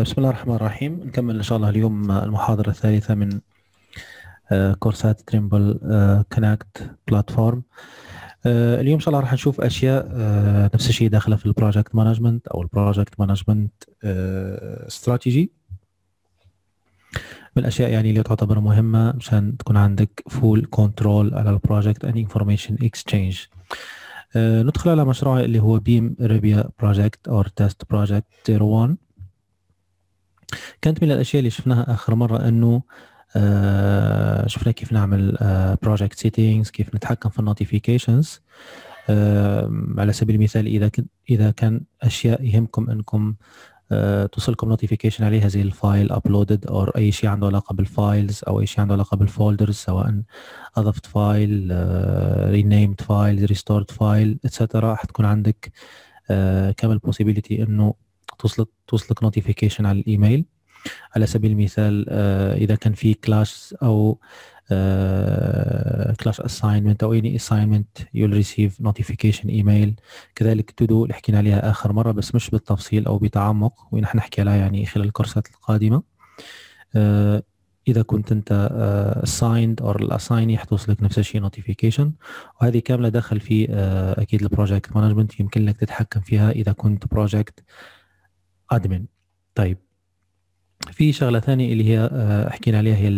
بسم الله الرحمن الرحيم. نكمل إن شاء الله اليوم المحاضرة الثالثة من كورسات تريمبل كونكت بلاتفورم. اليوم إن شاء الله راح نشوف أشياء نفس الشيء داخلة في البروجكت مانجمنت أو البروجكت مانجمنت استراتيجي، من الأشياء يعني اللي تعتبر مهمة مشان تكون عندك فول كنترول على البروجكت and information exchange. ندخل على مشروع اللي هو بيم ريبيا بروجكت أو تيست بروجكت 01. كانت من الاشياء اللي شفناها اخر مره انه شفنا كيف نعمل بروجكت سيتنجز، كيف نتحكم في النوتيفيكيشنز. على سبيل المثال اذا كان اشياء يهمكم انكم توصلكم نوتيفيكيشن عليها زي الفايل ابلودد او اي شيء عنده علاقه بالفايلز او اي شيء عنده علاقه بالفولدرز، سواء اضفت فايل، رينيمد فايل، ريستورد فايل اتسترا، حتكون عندك كامل possibility انه توصلك نوتيفيكيشن على الايميل. على سبيل المثال اذا كان في كلاش او كلاش اساينمنت او اني اساينمنت يو ريسيف نوتيفيكيشن ايميل. كذلك تو دو اللي حكينا عليها اخر مره بس مش بالتفصيل او بتعمق، وين حنحكي عليها يعني خلال الكورسات القادمه. اذا كنت انت اسايند او الاسايني حتوصلك نفس الشيء نوتيفيكيشن، وهذه كامله داخل في اكيد البروجكت مانجمنت يمكن لك تتحكم فيها اذا كنت بروجكت ادمن. طيب في شغله ثانيه اللي هي حكينا عليها هي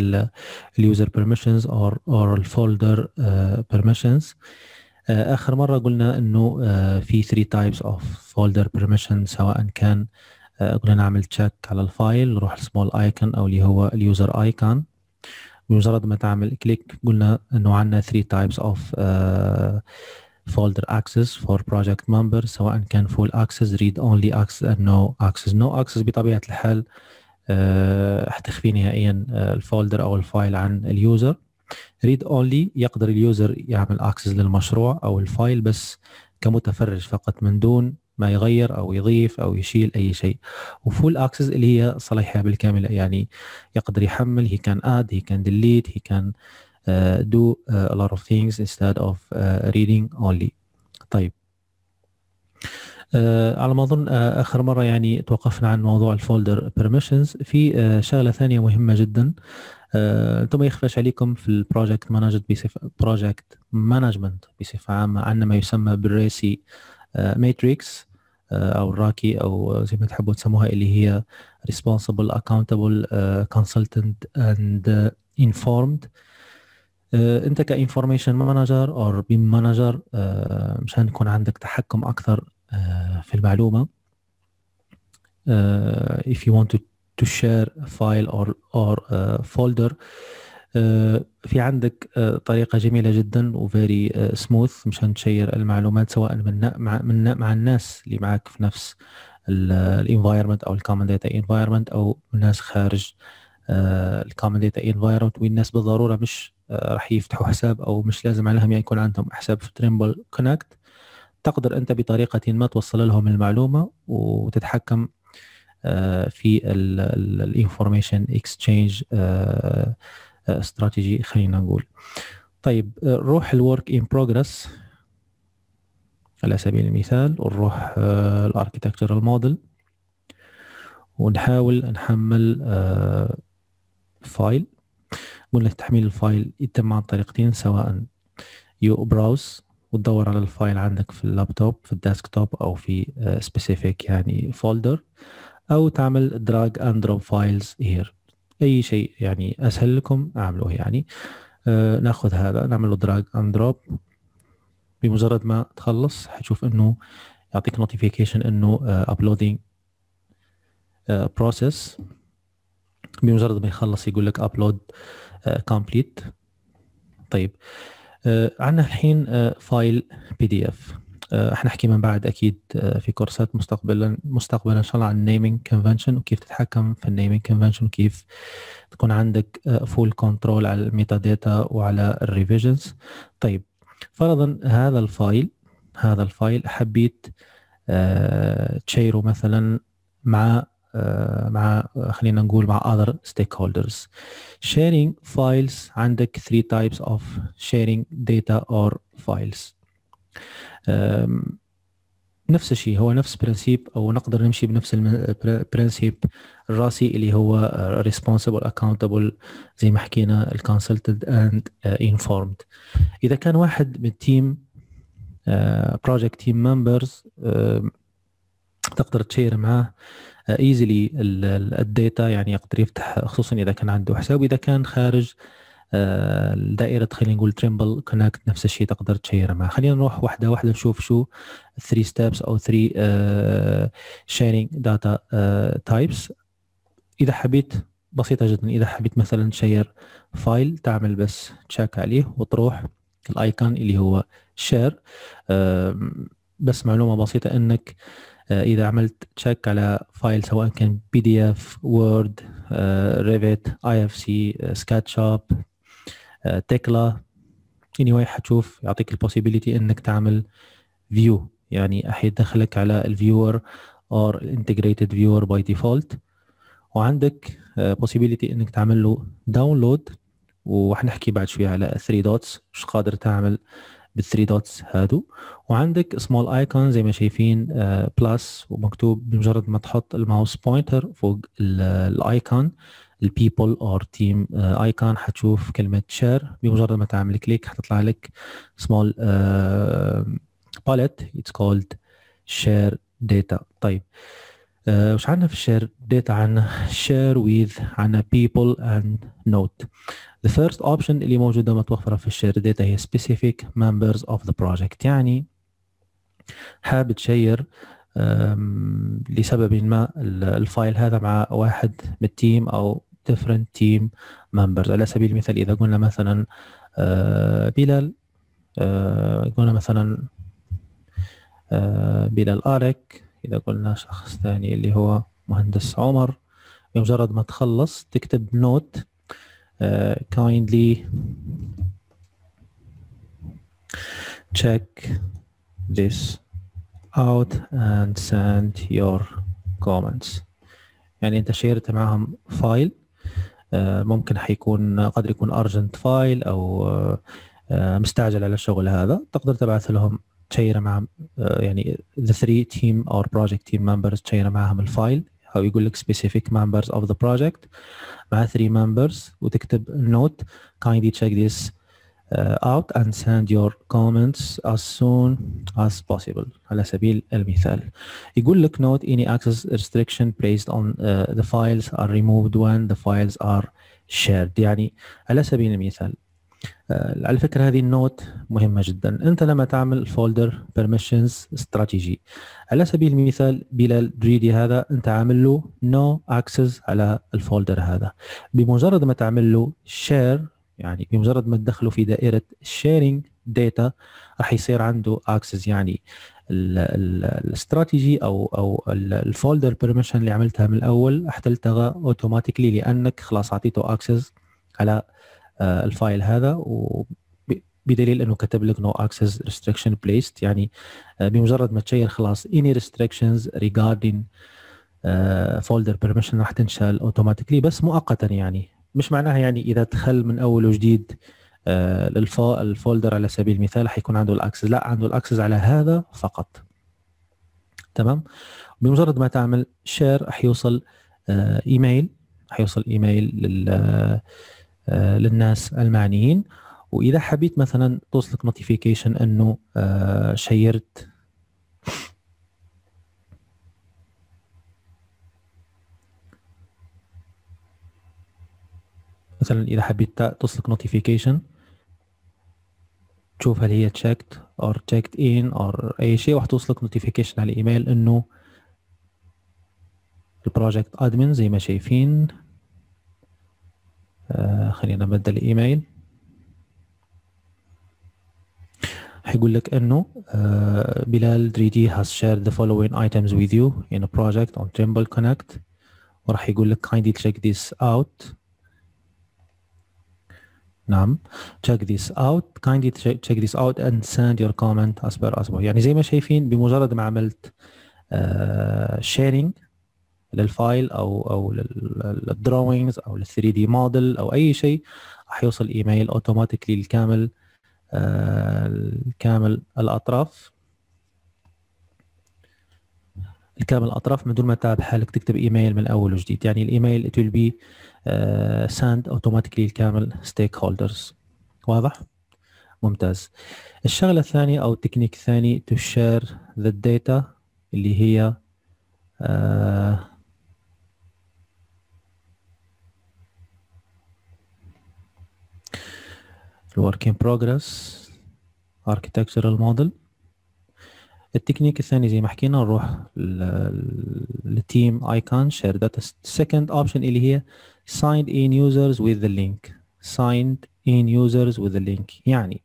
اليوزر بيرميشنز اور الفولدر بيرميشنز. اخر مره قلنا انه في 3 تايبس اوف فولدر بيرميشن، سواء كان قلنا نعمل تشيك على الفايل، نروح السمول ايكون او اللي هو اليوزر ايكون، بمجرد ما تعمل كليك. قلنا انه عندنا 3 تايبس اوف folder access for project member، سواء كان full access، read only access and no access. no access بطبيعة الحال حتخفي نهائيا الفولدر او الفايل عن اليوزر. read only يقدر اليوزر يعمل access للمشروع او الفايل بس كمتفرج فقط من دون ما يغير او يضيف او يشيل اي شيء. وفول اكسس اللي هي صلاحية بالكامل، يعني يقدر يحمل، he can add, he can delete, he can do a lot of things instead of reading only. طيب على ما اظن اخر مره يعني توقفنا عن موضوع الفولدر بيرميشنز. في شغله ثانيه مهمه جدا انتم ما يخفاش عليكم في البروجكت مانجمنت بصفه عامه، عندنا ما يسمى بالريسي ماتريكس او الراكي او زي ما تحبوا تسموها، اللي هي responsible, accountable, consultant and informed. انت كانفورميشن مانجر او بيم مانجر مشان يكون عندك تحكم اكثر في المعلومه. if you want to share a file or folder في عندك طريقه جميله جدا وفيري سموث مشان تشير المعلومات، سواء مع الناس اللي معاك في نفس الانفايرمنت او الكومن داتا انفايرمنت، او الناس خارج الكومن داتا انفايرمنت، والناس بالضروره مش راح يفتحوا حساب او مش لازم عليهم يعني يكون عندهم حساب في تريمبل كونكت. تقدر انت بطريقه ما توصل لهم المعلومه وتتحكم في الانفورميشن اكسشينج استراتيجي خلينا نقول. طيب نروح الورك ان بروجرس على سبيل المثال، ونروح الاركيتكتشرال موديل، ونحاول نحمل فايل. قلنا تحميل الفايل يتم عن طريقتين، سواء يو براوز وتدور على الفايل عندك في اللابتوب في الديسكتوب او في سبيسيفيك يعني فولدر، او تعمل دراج اند دروب فايلز هير. اي شيء يعني اسهل لكم اعملوه يعني. ناخذ هذا نعمله دراج اند دروب، بمجرد ما تخلص حتشوف انه يعطيك نوتيفيكيشن انه ابلودينج بروسيس. بمجرد ما يخلص يقول لك ابلود كومبليت. طيب عندنا الحين فايل بي دي اف. حنحكي من بعد اكيد في كورسات مستقبلا ان شاء الله عن النيمينج كونفنشن، وكيف تتحكم في النيمينج كونفنشن، وكيف تكون عندك فول كنترول على الميتا داتا وعلى الريفيجنز. طيب فرضا هذا الفايل حبيت تشيره مثلا مع خلينا نقول مع other stakeholders. sharing files عندك 3 types of sharing data or files. نفس الشيء، هو نفس برنسيب، او نقدر نمشي بنفس البرنسيب الراسي اللي هو responsible accountable زي ما حكينا consulted and informed. اذا كان واحد من التيم project team members تقدر تشير معاه easily الداتا، يعني يقدر يفتح، خصوصا اذا كان عنده حساب. واذا كان خارج دائرة خلينا نقول تريمبل كونكت نفس الشيء تقدر تشير معها. خلينا نروح واحدة واحدة نشوف شو 3 ستابس أو 3 شيرنج داتا تايبس. إذا حبيت بسيطة جدا، إذا حبيت مثلا تشير فايل تعمل بس تشيك عليه وتروح الأيكون اللي هو شير. بس معلومة بسيطة إنك إذا عملت تشيك على فايل سواء كان بي دي اف، وورد، ريفيت، اي اف سي، سكتش اب، تكلا، اني واي حتشوف يعطيك البوسيبيليتي انك تعمل فيو، يعني حيدخلك على الفيور او الانتجريتد فيور باي ديفولت، وعندك بوسيبيليتي انك تعمل له داونلود، وحنحكي بعد شويه على 3 دوتس مش قادر تعمل بالثري دوتس هادو. وعندك سمول ايكون زي ما شايفين بلس ومكتوب، بمجرد ما تحط الماوس بوينتر فوق الايكون البيبل اور تيم ايكون حتشوف كلمه شير. بمجرد ما تعمل كليك حتطلع لك سمول باليت اتس كولد شير داتا. طيب وش عندنا في الشير داتا؟ عندنا شير ويذ، عندنا بيبل اند نوت. The first option اللي موجودة متوفرة في الشير داتا هي specific members of the project، يعني حاب تشير لسبب ما الفايل هذا مع واحد من التيم أو different team members. على سبيل المثال إذا قلنا مثلا بلال، قلنا مثلا بلال أرك، إذا قلنا شخص ثاني اللي هو مهندس عمر، بمجرد ما تخلص تكتب نوت kindly check this out and send your comments. يعني انت شيرت معهم فايل ممكن حيكون قدر يكون urgent فايل او مستعجل على الشغل هذا، تقدر تبعث لهم تشير معهم، يعني the three team or project team members تشير معهم الفايل، أو يقول لك specific members of the project مع 3 members وتكتب note kindly check this out and send your comments as soon as possible. على سبيل المثال يقول لك note any access restriction placed on the files are removed when the files are shared. يعني على سبيل المثال على فكرة هذه النوت مهمة جدا. أنت لما تعمل فولدر permissions استراتيجي، على سبيل المثال بلال دريدي هذا أنت عامل له no access على الفولدر هذا، بمجرد ما تعمل له share، يعني بمجرد ما تدخله في دائرة sharing data راح يصير عنده access. يعني الاستراتيجي او الفولدر permission اللي عملتها من الأول حتلتغى اوتوماتيكلي، لأنك خلاص أعطيته access على الفايل هذا، وبدليل انه كتب لك no access restriction placed. يعني بمجرد ما تشير خلاص any restrictions regarding folder permission راح تنشال اوتوماتيكلي، بس مؤقتا. يعني مش معناها يعني اذا دخل من اول وجديد الفولدر على سبيل المثال حيكون عنده الاكسس، لا، عنده الاكسس على هذا فقط. تمام. بمجرد ما تعمل شير حيوصل ايميل، حيوصل ايميل للناس المعنيين. واذا حبيت مثلا توصلك نوتيفيكيشن انه شيرت مثلا، اذا حبيت توصلك نوتيفيكيشن تشوف هل هي تشيكت او تشيكت ان او اي شيء، راح توصلك نوتيفيكيشن على الايميل انه البروجكت ادمن زي ما شايفين. خلينا نبدل الايميل، حيقول لك انه بلال دريدي has shared the following items with you in a project on Trimble Connect، وراح يقول لك kindly check this out. نعم، check this out kindly check this out and send your comment as per as well. يعني زي ما شايفين بمجرد ما عملت sharing للفايل او للدروينجز او لل 3 دي موديل او اي شيء، راح يوصل ايميل اوتوماتيكلي لكامل كامل الاطراف. لكامل الاطراف من دون ما تعب حالك تكتب ايميل من الاول وجديد. يعني الايميل it will be sent automatically لكامل ستيك هولدرز. واضح؟ ممتاز. الشغله الثانيه او التكنيك الثاني to share the data اللي هي work in progress architectural model. التكنيك الثاني زي ما حكينا نروح للتيم ايكون شير داتا. second option اللي هي signed in users with the link. signed in users with the link يعني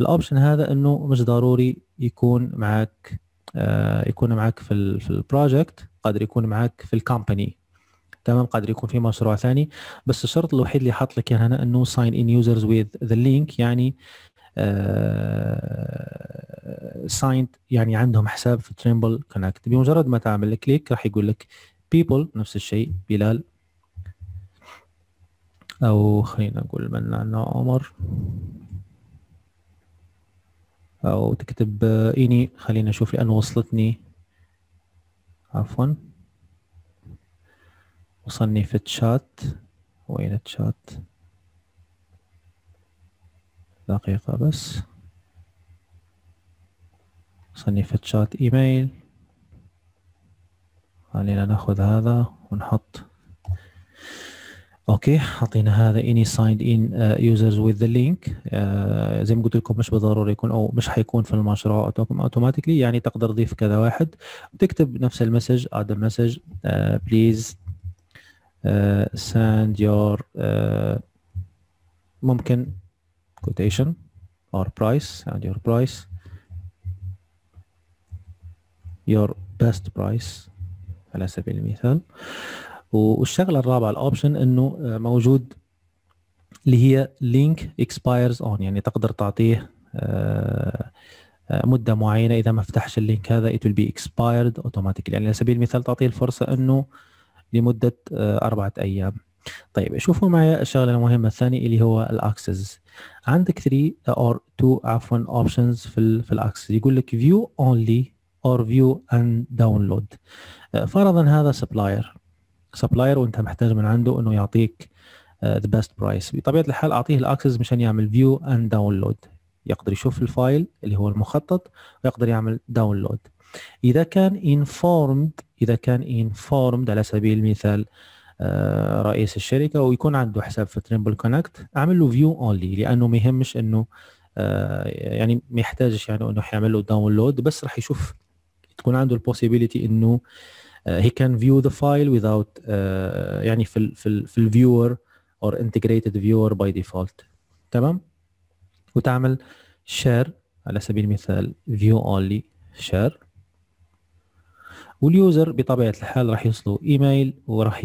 الاوبشن هذا انه مش ضروري يكون معك في البروجكت، قادر يكون معك في الكومباني، تمام، قادر يكون في مشروع ثاني، بس الشرط الوحيد اللي حاط لك اياه هنا انه sign in users with the link يعني signed يعني عندهم حساب في تريمبل كونكت. بمجرد ما تعمل كليك راح يقول لك people نفس الشيء بلال، او خلينا نقول منان عمر، او تكتب اني، خلينا نشوف لان وصلتني، عفوا وصلني في التشات، وين التشات؟ دقيقة بس، وصلني في التشات ايميل، خلينا ناخذ هذا ونحط اوكي. حطينا هذا اني سايند ان يوزرز وذ ذا لينك. زي ما قلت لكم مش بالضروره يكون او مش حيكون في المشروع اوتوماتيكلي، يعني تقدر تضيف كذا واحد وتكتب نفس المسج اد مسج بليز send your ممكن quotation or price and your price your best price على سبيل المثال. والشغله الرابعه الاوبشن انه موجود اللي هي link expires on يعني تقدر تعطيه مده معينه، اذا ما فتحش اللينك هذا it will be expired automatically، يعني على سبيل المثال تعطيه الفرصه انه لمدة 4 أيام. طيب شوفوا معي الشغلة المهمة الثانية اللي هو الأكسس. عندك 3 or 2 عفوا options في الأكسس، يقول لك view only or view and download. فرضا هذا supplier وأنت محتاج من عنده إنه يعطيك the best price، بطبيعة الحال أعطيه الأكسس مشان يعمل view and download، يقدر يشوف الفايل اللي هو المخطط ويقدر يعمل download. إذا كان informed على سبيل المثال رئيس الشركة ويكون عنده حساب في تريمبل كونكت، أعمل له فيو اونلي لأنه ما يهمش إنه يعني ما يحتاجش يعني إنه يعمل له داونلود، بس راح يشوف تكون عنده البوسيبيليتي إنه he can view the file without يعني في viewer or integrated viewer by default. تمام؟ وتعمل share على سبيل المثال view only share، واليوزر بطبيعة الحال راح يوصله ايميل وراح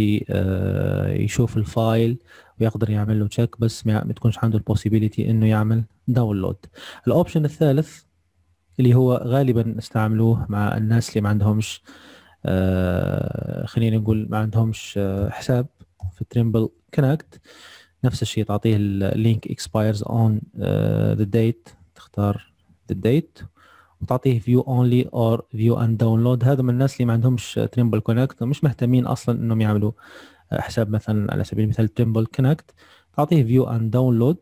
يشوف الفايل ويقدر يعمل له تشيك، بس ما تكونش عنده البوسيبيليتي انه يعمل داونلود. الاوبشن الثالث اللي هو غالبا نستعملوه مع الناس اللي ما عندهمش خلينا نقول ما عندهمش حساب في تريمبل كونكت، نفس الشيء تعطيه اللينك expires on the date، تختار the date وتعطيه view only or view and download. هذا من الناس اللي ما عندهمش تريمبل كونكت ومش مهتمين اصلا انهم يعملوا حساب مثلا على سبيل المثال تريمبل كونكت، تعطيه view and download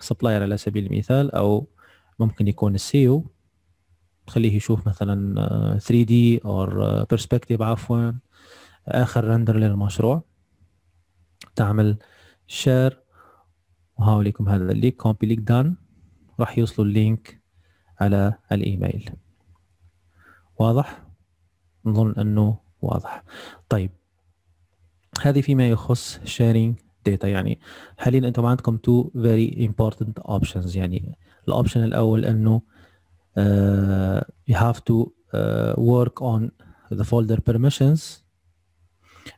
سبلاير على سبيل المثال، او ممكن يكون السيو، تخليه يشوف مثلا 3D or perspective عفوا اخر رندر للمشروع، تعمل share وهاو لكم هذا اللينك copy ليك done، راح يوصلوا اللينك على الايميل. واضح؟ نظن انه واضح. طيب هذه فيما يخص sharing data. يعني حاليا انتم عندكم 2 very important options، يعني الاوبشن الاول انه you have to work on the folder permissions،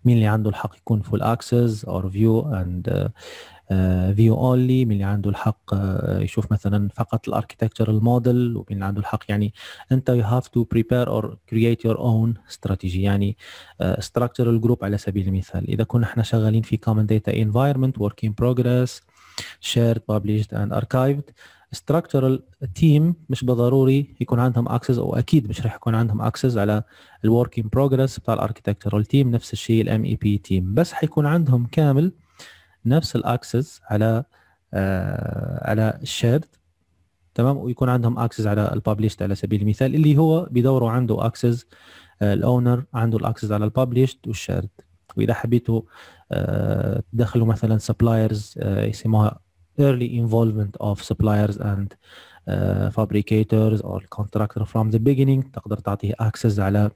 مين اللي عنده الحق يكون full access or view and view only، من اللي عنده الحق يشوف مثلا فقط الاركيتكتشرال موديل، ومن اللي عنده الحق. يعني انت you have to prepare or create your own strategy، يعني structural group على سبيل المثال. اذا كنا احنا شغالين في common data environment work in progress shared published and archived، structural team مش بالضروري يكون عندهم access او اكيد مش راح يكون عندهم access على ال work in progress بتاع ال architectural team، نفس الشيء ال MEP team، بس حيكون عندهم كامل نفس الاكسس على على الشيرد، تمام، ويكون عندهم اكسس على الببلشت على سبيل المثال، اللي هو بيدوروا عنده اكسس الاونر عنده الاكسس على الببلشت والشيرد. واذا حبيتوا تدخلوا مثلا سبلايرز يسموها early involvement of suppliers and fabricators or contractor from the beginning، تقدر تعطيه اكسس على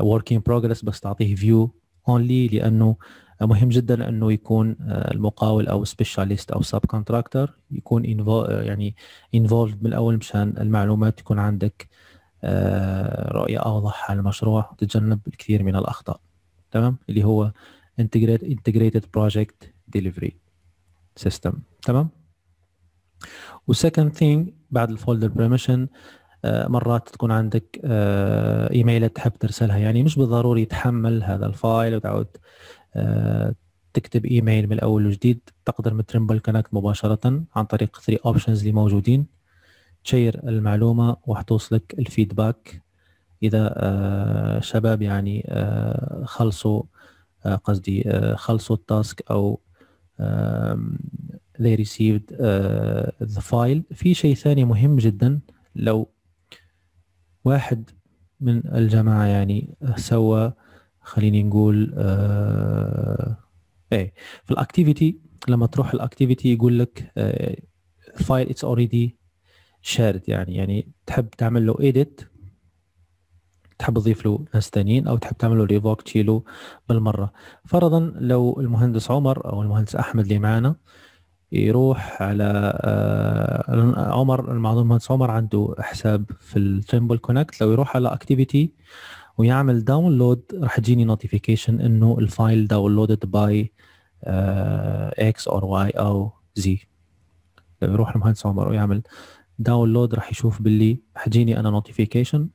work in progress بس تعطيه view only، لانه مهم جدا انه يكون المقاول او سبيشاليست او سب كونتراكتور يكون يعني انفولد من الاول، مشان المعلومات تكون عندك رؤيه اوضح على المشروع وتتجنب الكثير من الاخطاء، تمام، اللي هو integrated project delivery system، تمام. والسكند ثينج بعد الفولدر بريميشن مرات تكون عندك ايميلات تحب ترسلها، يعني مش بالضروري تحمل هذا الفايل وتعود تكتب ايميل من الاول وجديد، تقدر من تريمبل كونكت مباشره عن طريق 3 اوبشنز اللي موجودين، تشير المعلومه وحتوصلك الفيدباك اذا شباب يعني خلصوا قصدي خلصوا التاسك او they received the file. في شيء ثاني مهم جدا، لو واحد من الجماعه يعني سوى خليني نقول ايه في الاكتيفيتي، لما تروح الاكتيفيتي يقول لك الفايل اتس اوريدي شيرد، يعني تحب تعمل له ايديت، تحب تضيف له ناس ثانيين، او تحب تعمل له ريفوك تشيله بالمره. فرضا لو المهندس عمر او المهندس احمد اللي معانا يروح على عمر، المعلوم المهندس عمر عنده حساب في التريمبل كونكت، لو يروح على اكتيفيتي ويعمل داونلود راح تجيني نوتيفيكيشن انه الفايل داونلودد باي اكس اور واي او زي. لو يروح المهندس عمر ويعمل داونلود راح يشوف باللي حتجيني انا نوتيفيكيشن،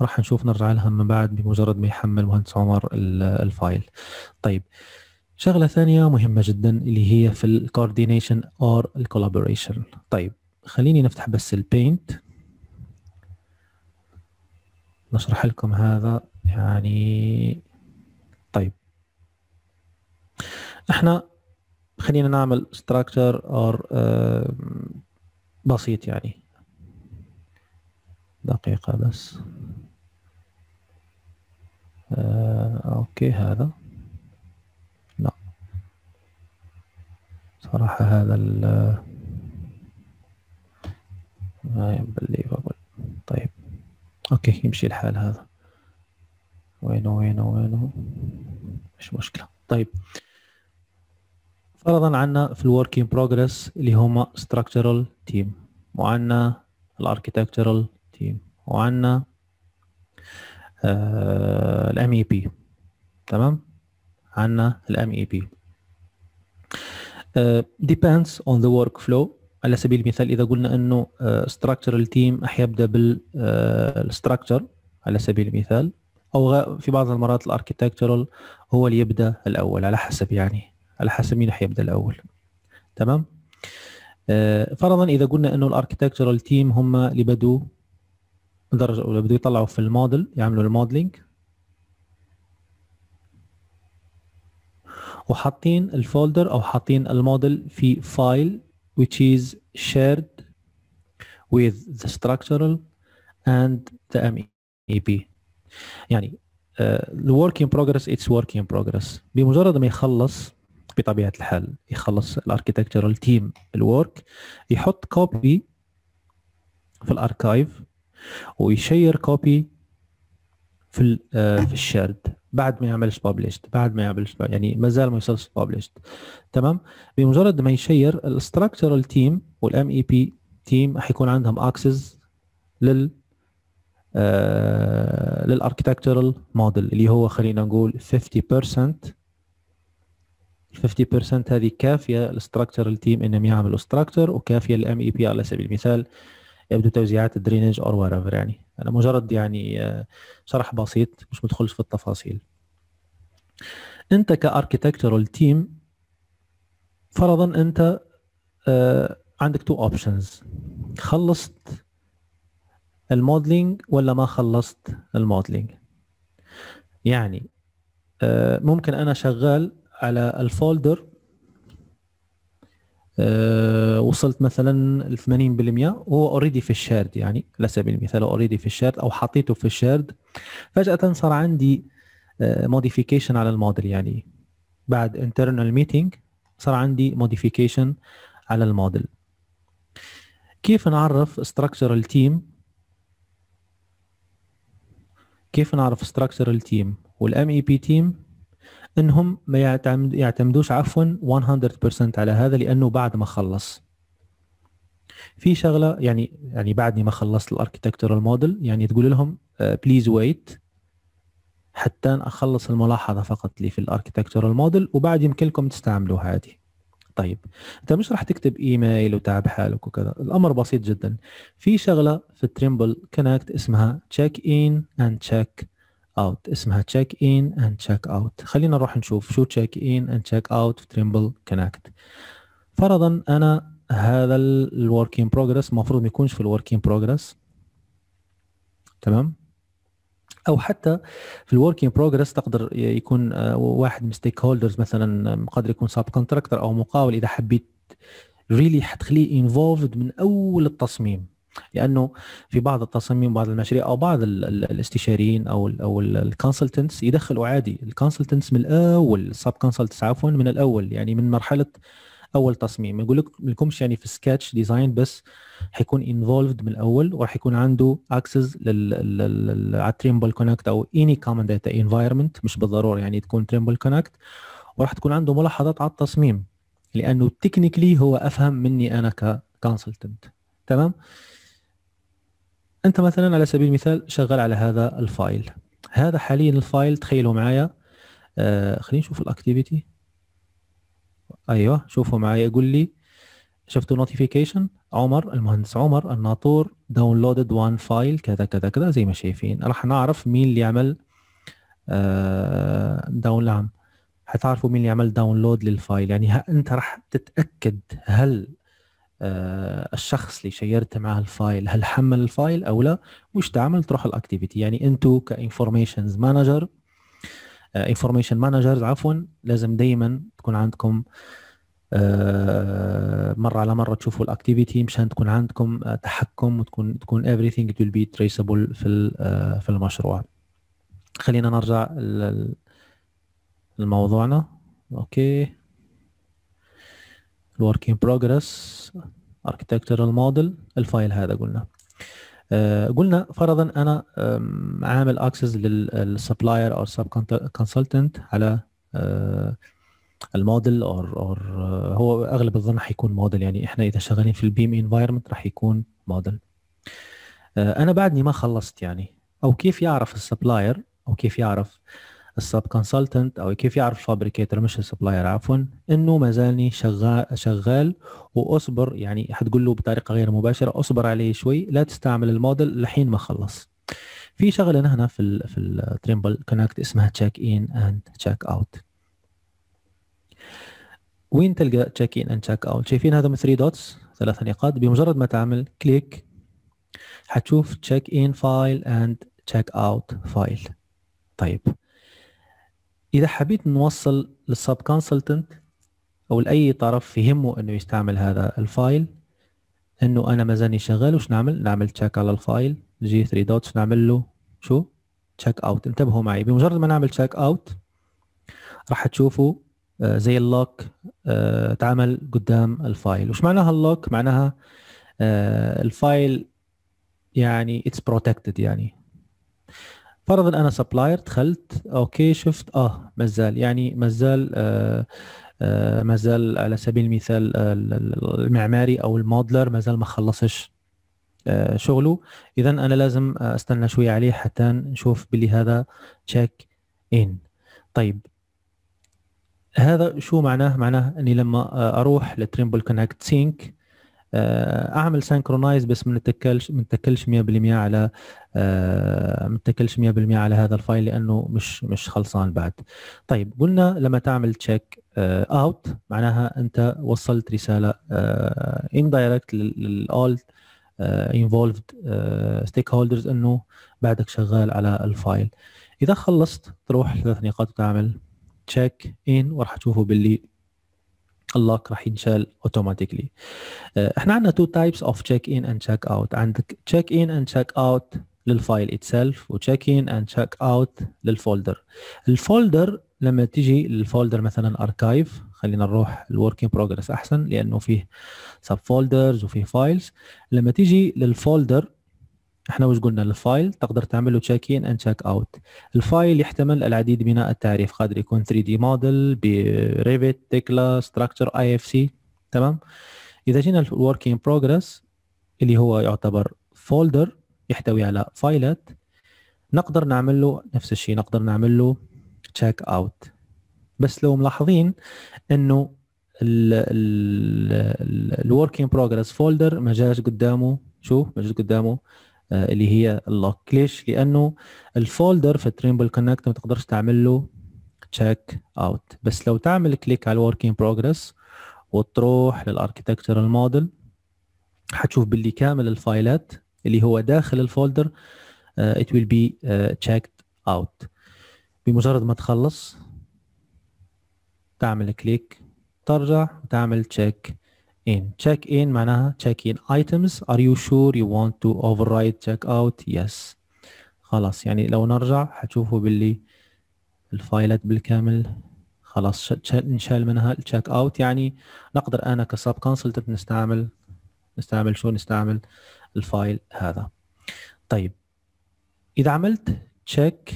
وراح نشوف نرجع لها من بعد بمجرد ما يحمل مهندس عمر الفايل. طيب شغله ثانيه مهمه جدا اللي هي في الكوردينيشن اور الكولابوريشن. طيب خليني نفتح بس البينت نشرح لكم هذا يعني. طيب احنا خلينا نعمل ستراكشر اور بسيط يعني، دقيقة بس. اوكي هذا لا صراحة هذا ما يبلي بقول. طيب اوكي يمشي الحال هذا، وينه مش مشكلة. طيب فرضا عنا في الورك ان بروجرس اللي هما ستراكشرال تيم، وعنا الاركيتكتشرال تيم، وعنا الام اي بي، تمام، عنا الام اي بي. depends on the workflow. على سبيل المثال اذا قلنا انه structural team حيبدا بالستراكشر على سبيل المثال، او في بعض المرات الاركيتكتشرال هو اللي يبدا الاول، على حسب يعني على حسب مين حيبدا الاول، تمام. فرضا اذا قلنا انه الاركيتكتشرال تيم هم اللي بدوا درجه اولى، بدوا يطلعوا في الموديل، يعملوا الموديلنج، وحاطين الفولدر او حاطين الموديل في فايل which is shared with the structural and the MEP. يعني the work in progress it's work in progress. بمجرد ما يخلص بطبيعة الحال يخلص الاركيتكتشرال تيم الورك، يحط كوبي في الاركايف ويشير كوبي في الشيرد بعد ما يعملش بابليشت، بعد ما يعملش يعني مازال ما يوصلش بابليشت، تمام. بمجرد ما يشير الستراكشرال تيم والام اي بي تيم حيكون عندهم اكسس للاركتكتشرال موديل، اللي هو خلينا نقول 50% هذه كافيه للستراكشرال تيم انهم يعملوا ستراكشر، وكافيه للام اي بي على سبيل المثال يبدو توزيعات الدرينج اور ورايفر. يعني انا مجرد يعني شرح بسيط مش مدخلش في التفاصيل. انت كاركتكتشرال تيم فرضا انت عندك تو اوبشنز، خلصت الموديلنج ولا ما خلصت الموديلنج. يعني ممكن انا شغال على الفولدر وصلت مثلا ل 80% وهو اوريدي في الشارد، يعني على سبيل المثال اوريدي في الشارد او حطيته في الشارد، فجأة صار عندي موديفيكيشن على الموديل، يعني بعد انترنال ميتنج صار عندي موديفيكيشن على الموديل. كيف نعرف استراكشرال تيم؟ كيف نعرف استراكشرال تيم والام اي بي تيم انهم ما يعتمدوش عفوا 100% على هذا، لانه بعد ما خلص في شغله، يعني بعدني ما خلصت الاركيتكتورال موديل، يعني تقول لهم بليز ويت حتى اخلص الملاحظه فقط لي في الاركيتكتورال موديل وبعد يمكن لكم تستعملوه عادي. طيب انت مش راح تكتب ايميل وتعب حالك وكذا، الامر بسيط جدا. في شغله في تريمبل كونكت اسمها تشيك ان اند تشيك اوت، اسمها تشيك ان اند تشيك اوت. خلينا نروح نشوف شو تشيك ان اند تشيك اوت في تريمبل كونكت. فرضا انا هذا الورك ان بروجرس المفروض ما يكونش في الورك ان بروجرس، تمام، او حتى في الورك ان بروجرس تقدر يكون واحد من ستيك هولدرز، مثلا قدر يكون ساب كونتراكتور او مقاول، اذا حبيت ريلي حتخليه انفولفد من اول التصميم، لانه في بعض التصاميم بعض المشاريع او بعض الاستشاريين او الكونسلتنتس يدخلوا عادي الكونسلتنتس من الاول، السب كونسلتنتس عفوا من الاول، يعني من مرحله اول تصميم، ما يقولكمش يعني في سكتش ديزاين، بس حيكون انفولفد من الاول وراح يكون عنده اكسس على تريمبل كونكت او اني كومن داتا انفايرمنت، مش بالضروره يعني تكون تريمبل كونكت، وراح تكون عنده ملاحظات على التصميم لانه تكنيكلي هو افهم مني انا ككونسلتنت، تمام. انت مثلا على سبيل المثال شغال على هذا الفايل، هذا حاليا الفايل تخيلوا معايا، خلينا نشوف الاكتيفيتي، ايوه شوفوا معايا، يقول لي شفتوا نوتيفيكيشن عمر، المهندس عمر الناطور داونلودد وان فايل كذا كذا كذا، زي ما شايفين راح نعرف مين اللي عمل داونلود، حتعرفوا مين اللي عمل داونلود للفايل، يعني انت راح تتاكد هل الشخص اللي شيرت معاه الفايل هل حمل الفايل او لا، وش تعمل تروح الاكتيفيتي. يعني انتو كانفورميشنز مانجر انفورميشن مانجرز عفوا لازم دائما تكون عندكم مره على مره تشوفوا الاكتيفيتي مشان تكون عندكم تحكم وتكون everything it will be traceable في المشروع. خلينا نرجع لموضوعنا، اوكي، الورك ان بروجرس اركتكتورال موديل، الفايل هذا قلنا قلنا فرضا انا عامل اكسس للسبلاير او سب كونسلتنت على الموديل او هو اغلب الظن حيكون موديل، يعني احنا اذا شغالين في البيم انفايرمنت راح يكون موديل. انا بعدني ما خلصت، يعني او كيف يعرف السبلاير او كيف يعرف السب كونسلتنت او كيف يعرف الفابريكيتر مش السبلاير عفوا انه مازالني شغال واصبر، يعني حتقول له بطريقه غير مباشره اصبر عليه شوي، لا تستعمل الموديل لحين ما خلص. في شغله هنا في التريمبل كونكت اسمها تشيك ان اند تشيك اوت. وين تلقى تشيك ان اند تشيك اوت؟ شايفين هذا من 3 دوتس، 3 نقاط، بمجرد ما تعمل كليك حتشوف تشيك ان فايل اند تشيك اوت فايل. طيب إذا حبيت نوصل للسب كونسلتنت أو لأي طرف يهمه إنه يستعمل هذا الفايل، إنه أنا مازالني شغال، وش نعمل؟ نعمل تشيك على الفايل، جي 3 دوتس، نعمل له شو؟ تشيك أوت. انتبهوا معي، بمجرد ما نعمل تشيك أوت راح تشوفوا زي اللوك اتعمل قدام الفايل. وش معناها اللوك؟ معناها الفايل يعني اتس بروتكتد. يعني فرضا انا سبلاير دخلت اوكي شفت مازال، يعني مازال على سبيل المثال المعماري او المودلر مازال ما خلصش شغله، اذا انا لازم استنى شويه عليه حتى نشوف بلي هذا تشيك ان. طيب هذا شو معناه؟ معناه اني لما اروح لتريمبل كونكت سينك اعمل سانكرونايز، بس ما نتكلش 100% على هذا الفايل لانه مش خلصان بعد. طيب قلنا لما تعمل تشيك out معناها انت وصلت رساله indirect لل all involved stakeholders انه بعدك شغال على الفايل. اذا خلصت تروح لثلاث نقاط وتعمل check in وراح تشوفوا باللي اللوك راح ينشال اوتوماتيكلي. احنا عندنا تو تايبس اوف check in and check out، عندك check in and check out للفايل itself و check in and check out للفولدر. الفولدر لما تيجي للفولدر مثلا اركايف، خلينا نروح الورك ان بروجرس احسن لانه فيه سب فولدرز وفيه فايلز. لما تيجي للفولدر احنا وش قلنا؟ الفايل تقدر تعمله تشيك ان اند تشيك اوت. الفايل يحتمل العديد من التعريف، قادر يكون 3 دي موديل بريفيت تكلا ستراكشر اي اف سي. تمام. اذا جينا الورك ان بروجرس اللي هو يعتبر فولدر يحتوي على فايلات، نقدر نعمل له نفس الشيء، نقدر نعمل له تشيك اوت. بس لو ملاحظين انه الورك ان بروجرس فولدر ما جاش قدامه شو؟ ما جاش قدامه اللي هي اللوك. ليش؟ لانه الفولدر في تريمبل كونكت ما تقدرش تعمل له تشيك اوت. بس لو تعمل كليك على الورك ان بروجرس وتروح للاركتكتشرال موديل حتشوف باللي كامل الفايلات اللي هو داخل الفولدر it will be checked out. بمجرد ما تخلص تعمل كليك ترجع وتعمل check in. check in معناها check in items. are you sure you want to override check out? yes. خلاص يعني لو نرجع حتشوفوا باللي الفايلات بالكامل خلاص نشال منها check out. يعني نقدر انا كسب كونسلتنت نستعمل شو؟ نستعمل الفايل هذا. طيب اذا عملت check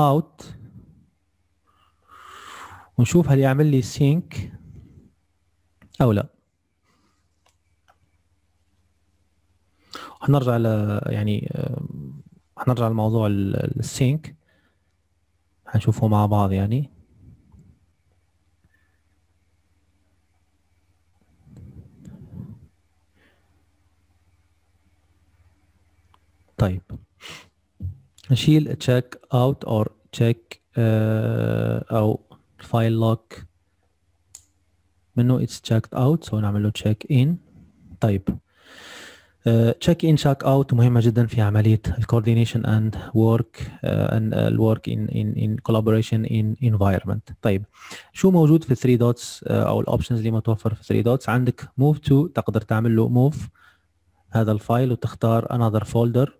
out ونشوف هل يعمل لي sync او لا. هنرجع ل يعني هنرجع لموضوع السينك هنشوفه مع بعض. يعني طيب نشيل check out or check أو file lock منه it's checked out. سو نعمل له check in. طيب check in check out مهمة جدا في عملية coordination and work in collaboration in environment. طيب شو موجود في 3 dots أو الأوبشنز اللي متوفر في 3 dots؟ عندك move to تقدر تعمل له move هذا الفايل وتختار another folder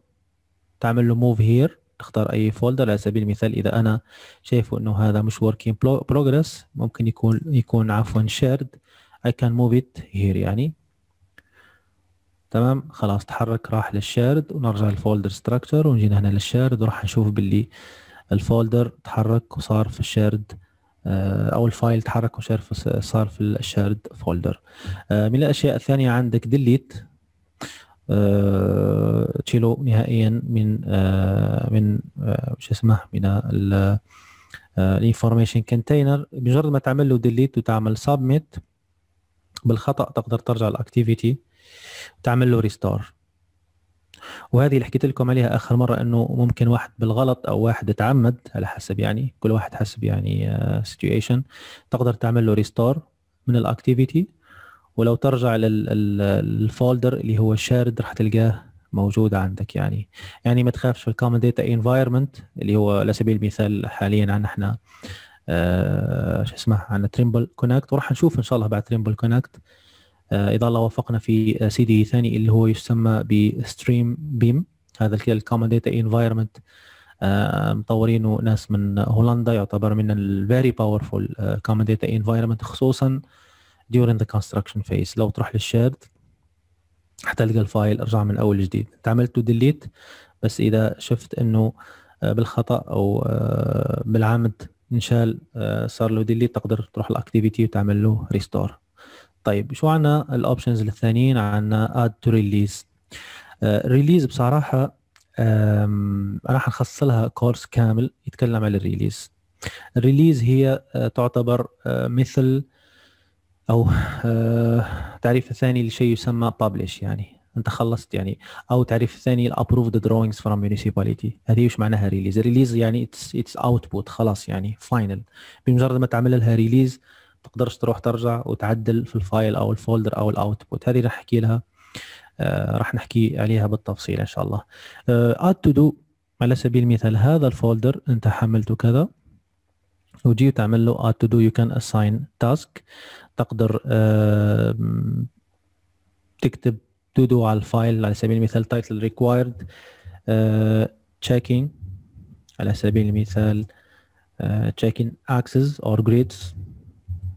تعمل له move here، تختار اي فولدر. على سبيل المثال اذا انا شايفه انه هذا مش working progress ممكن يكون عفوا shared I can move it here. يعني تمام خلاص تحرك راح للشارد ونرجع للفولدر structure ونجينا هنا للشارد وراح نشوف باللي الفولدر تحرك وصار في الشارد او الفايل تحرك وصار في الشارد فولدر. من الاشياء الثانيه عندك delete تشيله نهائيا من شو اسمه من الانفورميشن كونتينر. بمجرد ما تعمل له ديليت وتعمل سبميت بالخطا تقدر ترجع الاكتيفيتي وتعمل له ريستور. وهذه اللي حكيت لكم عليها اخر مره انه ممكن واحد بالغلط او واحد اتعمد على حسب يعني كل واحد حسب يعني سيتويشن تقدر تعمل له ريستور من الاكتيفيتي. ولو ترجع للفولدر اللي هو شارد راح تلقاه موجود عندك. يعني ما تخافش في الكومن داتا انفايرمنت اللي هو على سبيل المثال حاليا عندنا احنا شو اسمه عندنا تريمبل كونكت وراح نشوف ان شاء الله بعد تريمبل كونكت اذا الله وفقنا في سي دي ثاني اللي هو يسمى بستريم بيم. هذا الكومن داتا انفايرمنت مطورينه ناس من هولندا يعتبر من الفيري باورفول كومن داتا انفايرمنت خصوصا during the construction phase. لو تروح للشارد حتلقى الفايل ارجع من اول جديد. تعملت delete بس اذا شفت انه بالخطا او بالعمد انشال صار له delete تقدر تروح للاكتيفيتي وتعمل له ريستور. طيب شو عنا الاوبشنز الثانيين؟ عنا add to release. release بصراحه انا حنخصص لها كورس كامل يتكلم على الريليز. الريليز هي تعتبر مثل او تعريف ثاني لشيء يسمى publish. يعني انت خلصت يعني. او تعريف ثاني الابروف ذا دروينجز فروم ميونيسيباليتي، هذه وش معناها ريليز؟ ريليز يعني اتس اوتبوت خلاص يعني فاينل، بمجرد ما تعمل لها ريليز تقدرش تروح ترجع وتعدل في الفايل او الفولدر او الاوتبوت. هذه راح احكي لها راح نحكي عليها بالتفصيل ان شاء الله. اد تو دو على سبيل المثال، هذا الفولدر انت حملته كذا وجي تعمل له اد تو دو، يو كان اساين تاسك، تقدر تكتب تو دو على الفايل على سبيل المثال، تايتل ريكوايرد تشيكينج على سبيل المثال، تشيكينج اكسس اور جريدز،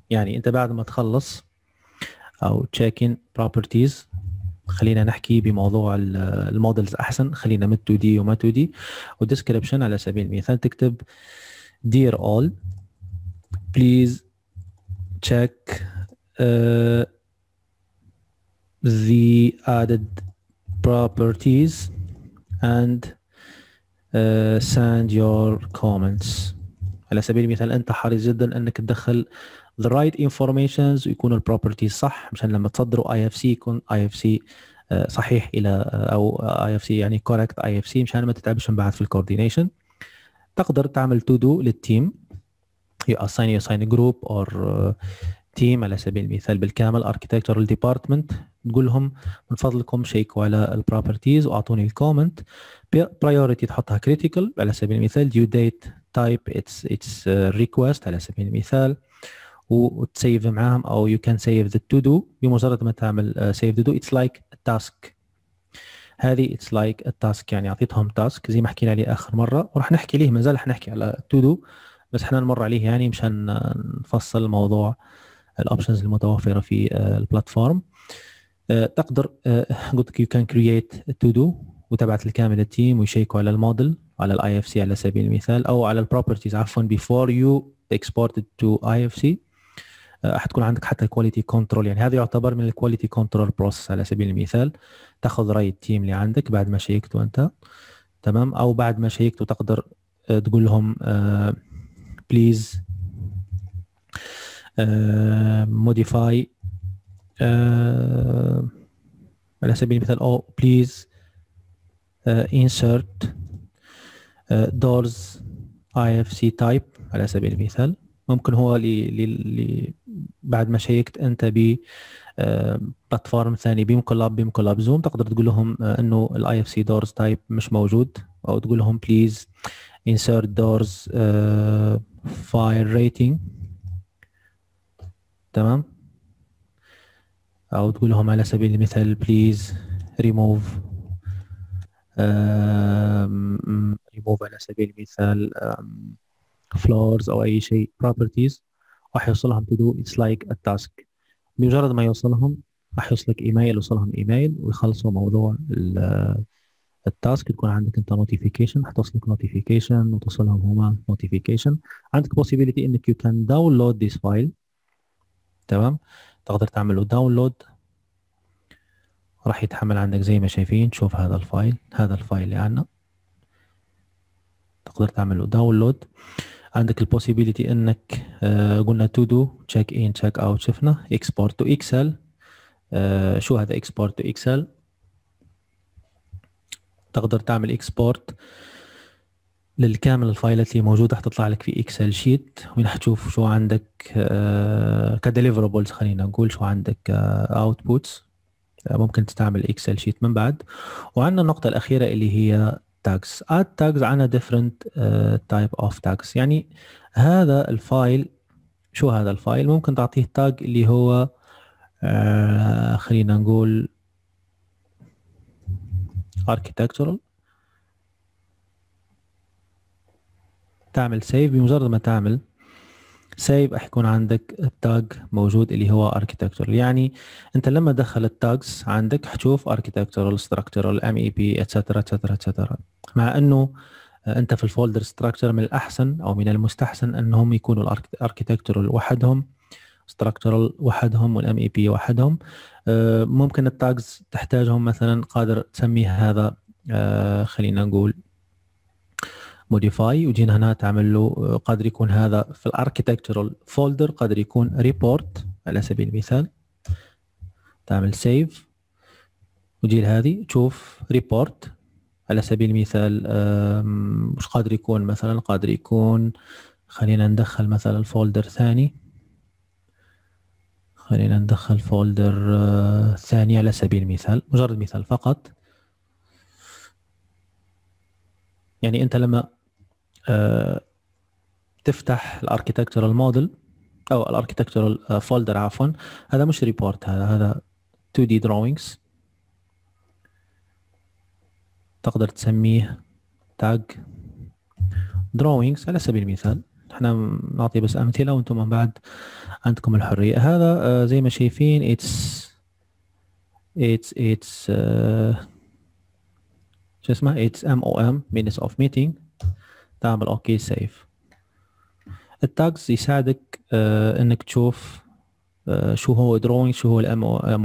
يعني انت بعد ما تخلص، او تشيكينج بروبرتيز. خلينا نحكي بموضوع المودلز احسن، خلينا من 2 دي وما 2 دي. وديسكريبشن على سبيل المثال تكتب dear all please check the added properties and send your comments. على سبيل المثال انت حريص جدا انك تدخل the right informations ويكون البروبرتيز صح، مشان لما تصدروا IFC يكون IFC صحيح الى او IFC يعني correct IFC، مشان ما تتعبش من بعد في الكوردينيشن. تقدر تعمل تو دو للتيم، يو اساين جروب اور تيم على سبيل المثال بالكامل، اركتكتشرال ديبارتمنت، تقول لهم من فضلكم شيكوا على البروبرتيز واعطوني الكومنت. برايورتي تحطها كريتيكال على سبيل المثال، ديو ديت تايب اتس ريكوست على سبيل المثال، وتسيف معاهم، او يو كان سيف ذا تو دو. بمجرد ما تعمل سيف ذا دو اتس لايك تاسك، هذه اتس لايك التاسك يعني اعطيتهم تاسك زي ما حكينا عليه اخر مره، وراح نحكي ليه، مازال راح نحكي على تو دو بس احنا نمر عليه يعني مشان نفصل موضوع الاوبشنز المتوفره في البلاتفورم. تقدر قلت لك يو كان كرييت تو دو وتبعت الكامل التيم ويشيكوا على الموديل على الاي اف سي على سبيل المثال، او على البروبرتيز عفوا بيفور يو اكسبورتد تو اي اف سي. حتكون عندك حتى كواليتي كنترول، يعني هذا يعتبر من الكواليتي كنترول بروسس على سبيل المثال، تاخذ راي التيم اللي عندك بعد ما شيكته انت، تمام؟ او بعد ما شيكته تقدر تقول لهم بليز موديفاي على سبيل المثال، او بليز انسرت دورز اي اف سي تايب على سبيل المثال. ممكن هو اللي بعد ما شيكت انت ب بلاتفورم ثاني بيم كولاب زوم، تقدر تقول لهم انه الاي اف سي دورز تايب مش موجود، او تقول لهم بليز انسيرت دورز فايل ريتنج، تمام؟ او تقول لهم على سبيل المثال بليز ريموف على سبيل المثال فلورز او اي شيء بروبرتيز، راح يوصلهم تو دو اتس لايك التاسك. بمجرد ما يوصلهم راح يوصلك ايميل، يوصلهم ايميل ويخلصوا موضوع التاسك، تكون عندك انت نوتيفيكيشن، حتوصلك نوتيفيكيشن وتوصلهم هما نوتيفيكيشن. عندك possibility انك يو كان داونلود ذيس فايل، تمام؟ تقدر تعمل له داونلود، راح يتحمل عندك زي ما شايفين. شوف هذا الفايل، هذا الفايل اللي عندنا، تقدر تعمل له داونلود. عندك البوسيبيليتي انك قلنا تو دو تشيك ان تشيك اوت، شفنا اكسبورت تو اكسل. شو هذا اكسبورت تو اكسل؟ تقدر تعمل اكسبورت للكامل الفايلات اللي موجوده، حتطلع لك في اكسل شيت وين حتشوف شو عندك كديليفربلز، خلينا نقول شو عندك اوتبوتس. ممكن تستعمل اكسل شيت من بعد. وعندنا النقطه الاخيره اللي هي tags. add tags عنا different type of tags، يعني هذا الفايل، شو هذا الفايل؟ ممكن تعطيه tag اللي هو خلينا نقول architectural، تعمل save. بمجرد ما تعمل save راح يكون عندك التاج موجود اللي هو architectural، يعني انت لما تدخل التاجز عندك حتشوف architectural structural MEP etc etc etc. مع انه انت في الفولدر structure من الاحسن او من المستحسن انهم يكونوا architectural وحدهم، structural وحدهم، والMEP وحدهم. ممكن التاجز تحتاجهم، مثلا قادر تسمي هذا خلينا نقول موديفاي، وجينا هنا تعمل له، قادر يكون هذا في الاركتكتشرال فولدر، قادر يكون ريبورت على سبيل المثال، تعمل سيف وتجي لهذه تشوف ريبورت على سبيل المثال. مش قادر يكون مثلا، قادر يكون خلينا ندخل مثلا فولدر ثاني، خلينا ندخل فولدر ثاني على سبيل المثال، مجرد مثال فقط. يعني انت لما تفتح الاركيتكتشرال موديل او الاركيتكتشرال فولدر عفوا، هذا مش ريبورت، هذا 2D drawings، تقدر تسميه تاج drawings على سبيل المثال. احنا نعطي بس امثله وانتم من بعد عندكم الحريه. هذا زي ما شايفين it's شو اسمه it's MOM minutes of meeting. تعمل اوكي سيف. التاجز يساعدك انك تشوف شو هو drawing، شو هو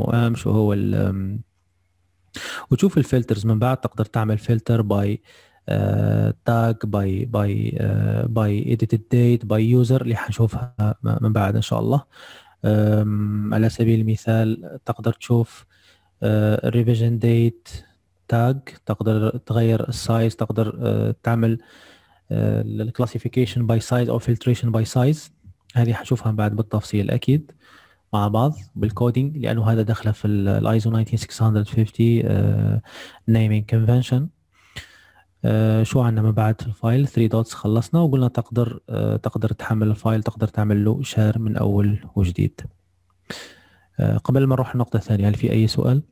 MOM، شو هو وتشوف الفلترز. من بعد تقدر تعمل فلتر باي تاج، باي اديتد ديت، باي يوزر، اللي حنشوفها من بعد ان شاء الله. على سبيل المثال تقدر تشوف ريفيجن ديت تاج، تقدر تغير السايز، تقدر تعمل الكلاسيفيكيشن باي سايز او فلتريشن باي سايز. هذه حنشوفها من بعد بالتفصيل اكيد مع بعض بالكودينج، لانه هذا دخله في الايزو 19650 نيمينج كونفنشن. شو عندنا من بعد في الفايل؟ 3 دوتس خلصنا، وقلنا تقدر تحمل الفايل، تقدر تعمل له شير من اول وجديد. قبل ما نروح النقطة الثانية، هل في اي سؤال؟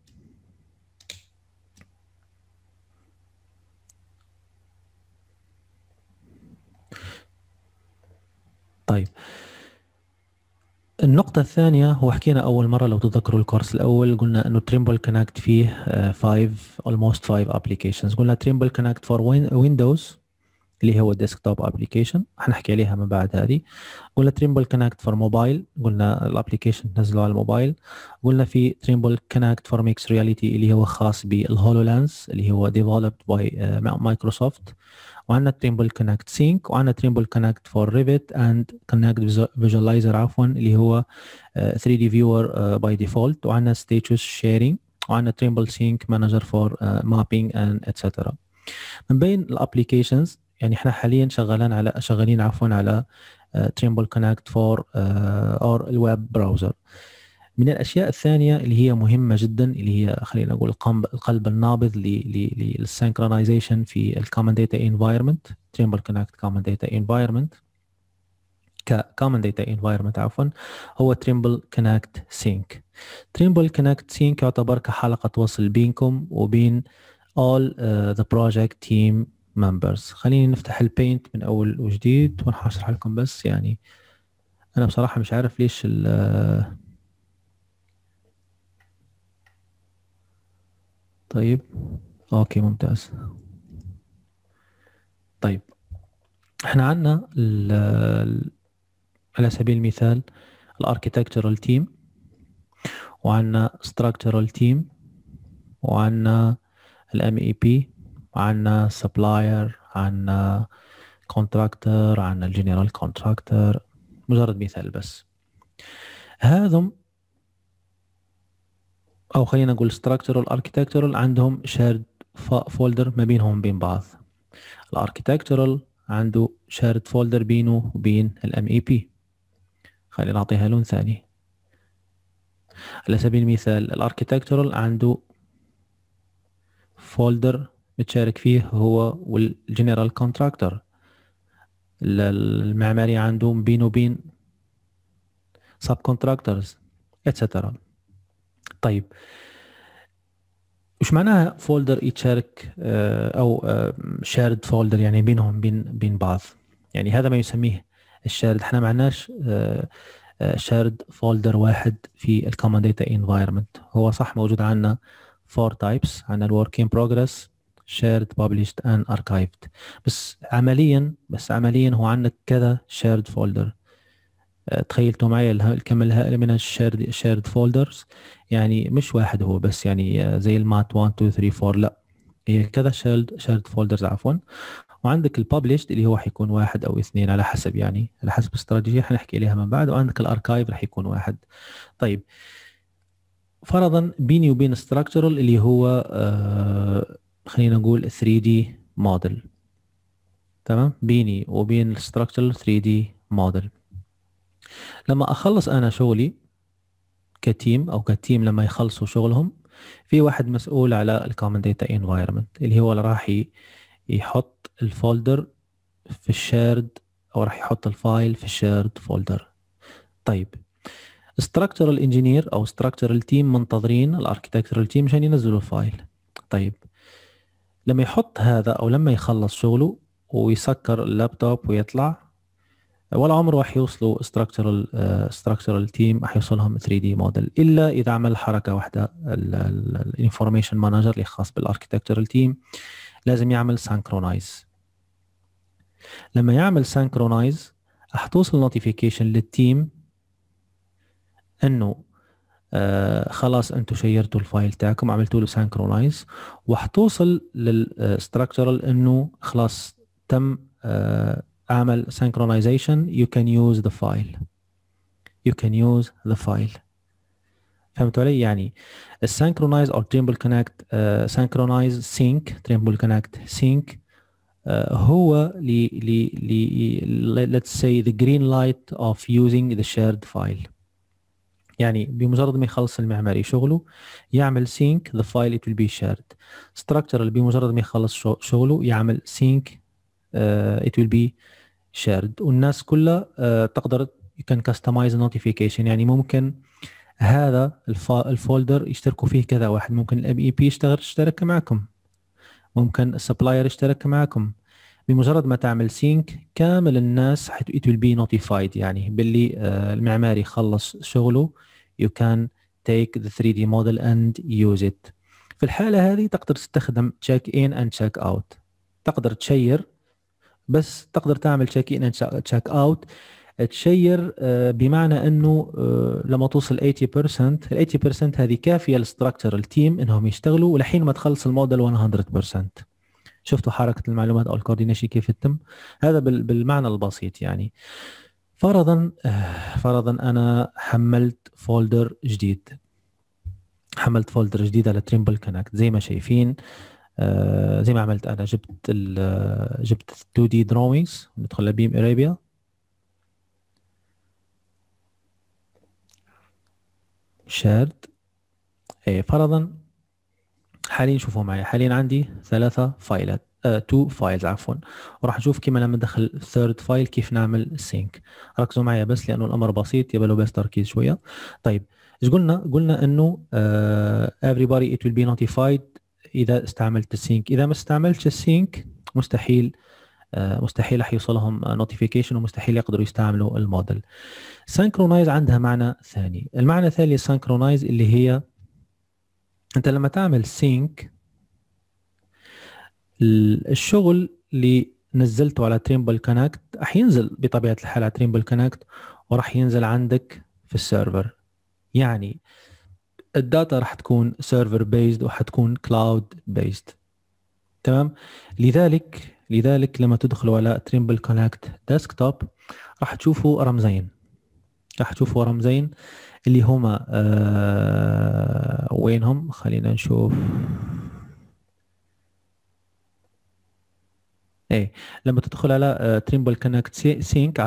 طيب النقطة الثانية، هو حكينا أول مرة لو تذكروا الكورس الأول، قلنا إنه تريمبل كونكت فيه 5 ابلكيشنز. قلنا تريمبل كونكت فور ويندوز اللي هو ديسكتوب ابلكيشن، حنحكي عليها من بعد هذه. قلنا تريمبل كونكت فور موبايل، قلنا الابلكيشن تنزله على الموبايل. قلنا في تريمبل كونكت فور ميكس رياليتي اللي هو خاص بالهولولانس اللي هو ديفلوبد باي مايكروسوفت. وعندنا تريمبل كونكت سينك، وعندنا تريمبل كونكت فور ريفيت اند كونكت فيجوالايزر عفوا اللي هو 3 دي فيور باي ديفولت. وعندنا ستيتوس شيرنج، وعندنا تريمبل سينك مانجر فور مابينج اند اتسترا. من بين الابلكيشنز يعني احنا حاليا شغالين على تريمبل كونكت فور اور الويب براوزر. من الاشياء الثانيه اللي هي مهمه جدا، اللي هي خلينا نقول القلب النابض للسنكرونايزيشن في الكومن داتا انفايرمنت، تريمبل كونكت كومن داتا انفايرمنت عفوا، هو تريمبل كونكت سينك. تريمبل كونكت سينك يعتبر كحلقه توصل بينكم وبين all the project team members. خليني نفتح البينت من اول وجديد ونحشرح لكم. بس يعني انا بصراحه مش عارف ليش طيب اوكي ممتاز. طيب احنا عندنا على سبيل المثال الاركيتكتشرال تيم، وعندنا ستراكشرال تيم، وعندنا الام اي بي، عندنا سبلاير، عندنا كونتراكتر، عندنا الجنرال كونتراكتر، مجرد مثال بس. هذم او خلينا نقول structural architectural عندهم shared folder ما بينهم بين بعض. الarchitectural عنده shared folder بينه وبين MEP. خلينا نعطيها لون ثاني. على سبيل المثال الarchitectural عنده folder متشارك فيه هو والجنرال contractor. المعماري عنده بينه وبين sub contractors etc. طيب وش معناها فولدر يتشارك او شارد فولدر يعني بينهم بين بعض؟ يعني هذا ما يسميه الشارد. احنا ما عندناش شارد فولدر واحد في الكومن داتا انفايرمنت. هو صح موجود عندنا 4 تايبس، عندنا الورك ان بروجرس، شارد، بابليشد اند اركايفد. بس عمليا هو عندك كذا شارد فولدر. تخيلتوا معي الكم الهائل من الشيرد فولدرز، يعني مش واحد هو بس، يعني زي المات 1 2 3 4، لا هي كذا شيرد فولدرز عفوا. وعندك الببلشد اللي هو حيكون واحد او اثنين على حسب، يعني على حسب الاستراتيجيه حنحكي عليها من بعد. وعندك الاركايف راح يكون واحد. طيب فرضا بيني وبين structural اللي هو خلينا نقول 3D model. تمام، بيني وبين structural 3D model. لما اخلص انا شغلي كتيم او كتيم لما يخلصوا شغلهم، في واحد مسؤول على الكومن داتا environment اللي هو اللي راح يحط الفولدر في الشيرد او راح يحط الفايل في الشيرد فولدر. طيب structural engineer او structural team منتظرين الاركيتكتورال team عشان ينزلوا الفايل. طيب لما يحط هذا او لما يخلص شغله ويسكر اللابتوب ويطلع، ولا عمره راح يوصلوا structural team، راح يوصلهم 3D موديل الا اذا عمل حركه واحده. الانفورميشن مانجر اللي خاص بالاركيتكتورال تيم لازم يعمل سانكرونايز. لما يعمل سانكرونايز راح توصل نوتيفيكيشن للتيم انه خلاص انتم شيرتوا الفايل تاعكم، عملتوا له سانكرونايز، وحتوصل للستراكشرال انه خلاص تم اعمل synchronization. you can use the file. فهمتوا علي؟ يعني السانكرونايز او Trimble Connect synchronize sync Trimble Connect sync هو let's say the green light of using the shared file. يعني بمجرد ما يخلص المعماري شغله يعمل sync the file it will be shared. structural بمجرد ما يخلص شغله يعمل sync it will be shared. والناس كلها تقدر you can customize the notification. يعني ممكن هذا الفولدر يشتركوا فيه كذا واحد، ممكن الام اي بي يشترك معكم، ممكن السبلاير يشترك معكم. بمجرد ما تعمل sync كامل الناس it will be notified، يعني باللي المعماري خلص شغله you can take the 3D model and use it. في الحالة هذه تقدر تستخدم check in and check out. تقدر تشير، بس تقدر تعمل check in and check out. تشير بمعنى انه لما توصل 80% ال 80% هذه كافيه للستراكشرال تيم انهم يشتغلوا ولحين ما تخلص الموديل 100%. شفتوا حركه المعلومات او الكوردينيشن كيف تتم؟ هذا بالمعنى البسيط. يعني فرضا انا حملت فولدر جديد على Trimble Connect زي ما شايفين. زي ما عملت انا، جبت 2D drawings، ندخل لبيم ارابيا. شارد اي فرضا حاليا شوفوا معي، حاليا عندي 3 فايلات 2 فايلز عفوا، وراح نشوف كيما لما ندخل 3rd فايل كيف نعمل sync. ركزوا معي بس لانه الامر بسيط يبقى له بس تركيز شويه. طيب ايش قلنا انه everybody it will be notified اذا استعملت السينك. اذا ما استعملتش السينك مستحيل راح يوصلهم نوتيفيكيشن ومستحيل يقدروا يستعملوا الموديل. سانكرونايز عندها معنى ثاني. المعنى الثاني للسانكرونايز اللي هي انت لما تعمل سينك الشغل اللي نزلته على Trimble Connect راح ينزل بطبيعه الحال على Trimble Connect وراح ينزل عندك في السيرفر. يعني الداتا راح تكون سيرفر بيزد وحتكون كلاود بيزد. تمام، لذلك لما تدخلوا على Trimble Connect Desktop راح تشوفوا رمزين اللي هما وينهم؟ خلينا نشوف. ايه لما تدخل على Trimble Connect Sync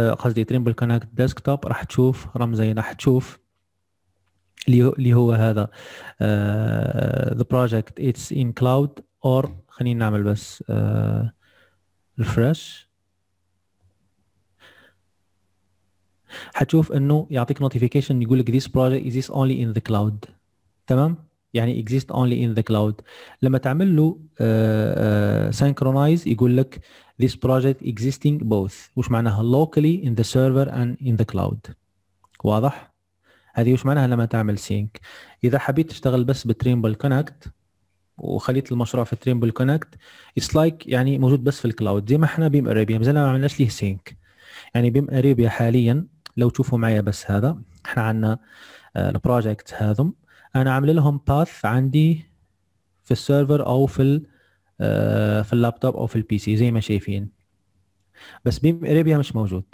قصدي Trimble Connect Desktop راح تشوف رمزين. راح تشوف اللي هو هذا the project it's in cloud or خلينا نعمل بس refresh. حتشوف انه يعطيك notification يقول لك this project exists only in the cloud. تمام، يعني exist only in the cloud. لما تعمل له synchronize يقول لك this project existing both، وش معناها locally in the server and in the cloud. واضح؟ هذه وش معناها لما تعمل سينك. اذا حبيت تشتغل بس بتريمبل كونكت وخليت المشروع في تريمبل كونكت اتس لايك يعني موجود بس في الكلاود. زي ما احنا بيم اريبيا مازلنا ما عملناش ليه سينك. يعني بيم اريبيا حاليا لو تشوفوا معايا بس هذا احنا عندنا البروجكت هذم انا عامل لهم باث عندي في السيرفر او في اللابتوب او في البي سي زي ما شايفين. بس بيم اريبيا مش موجود،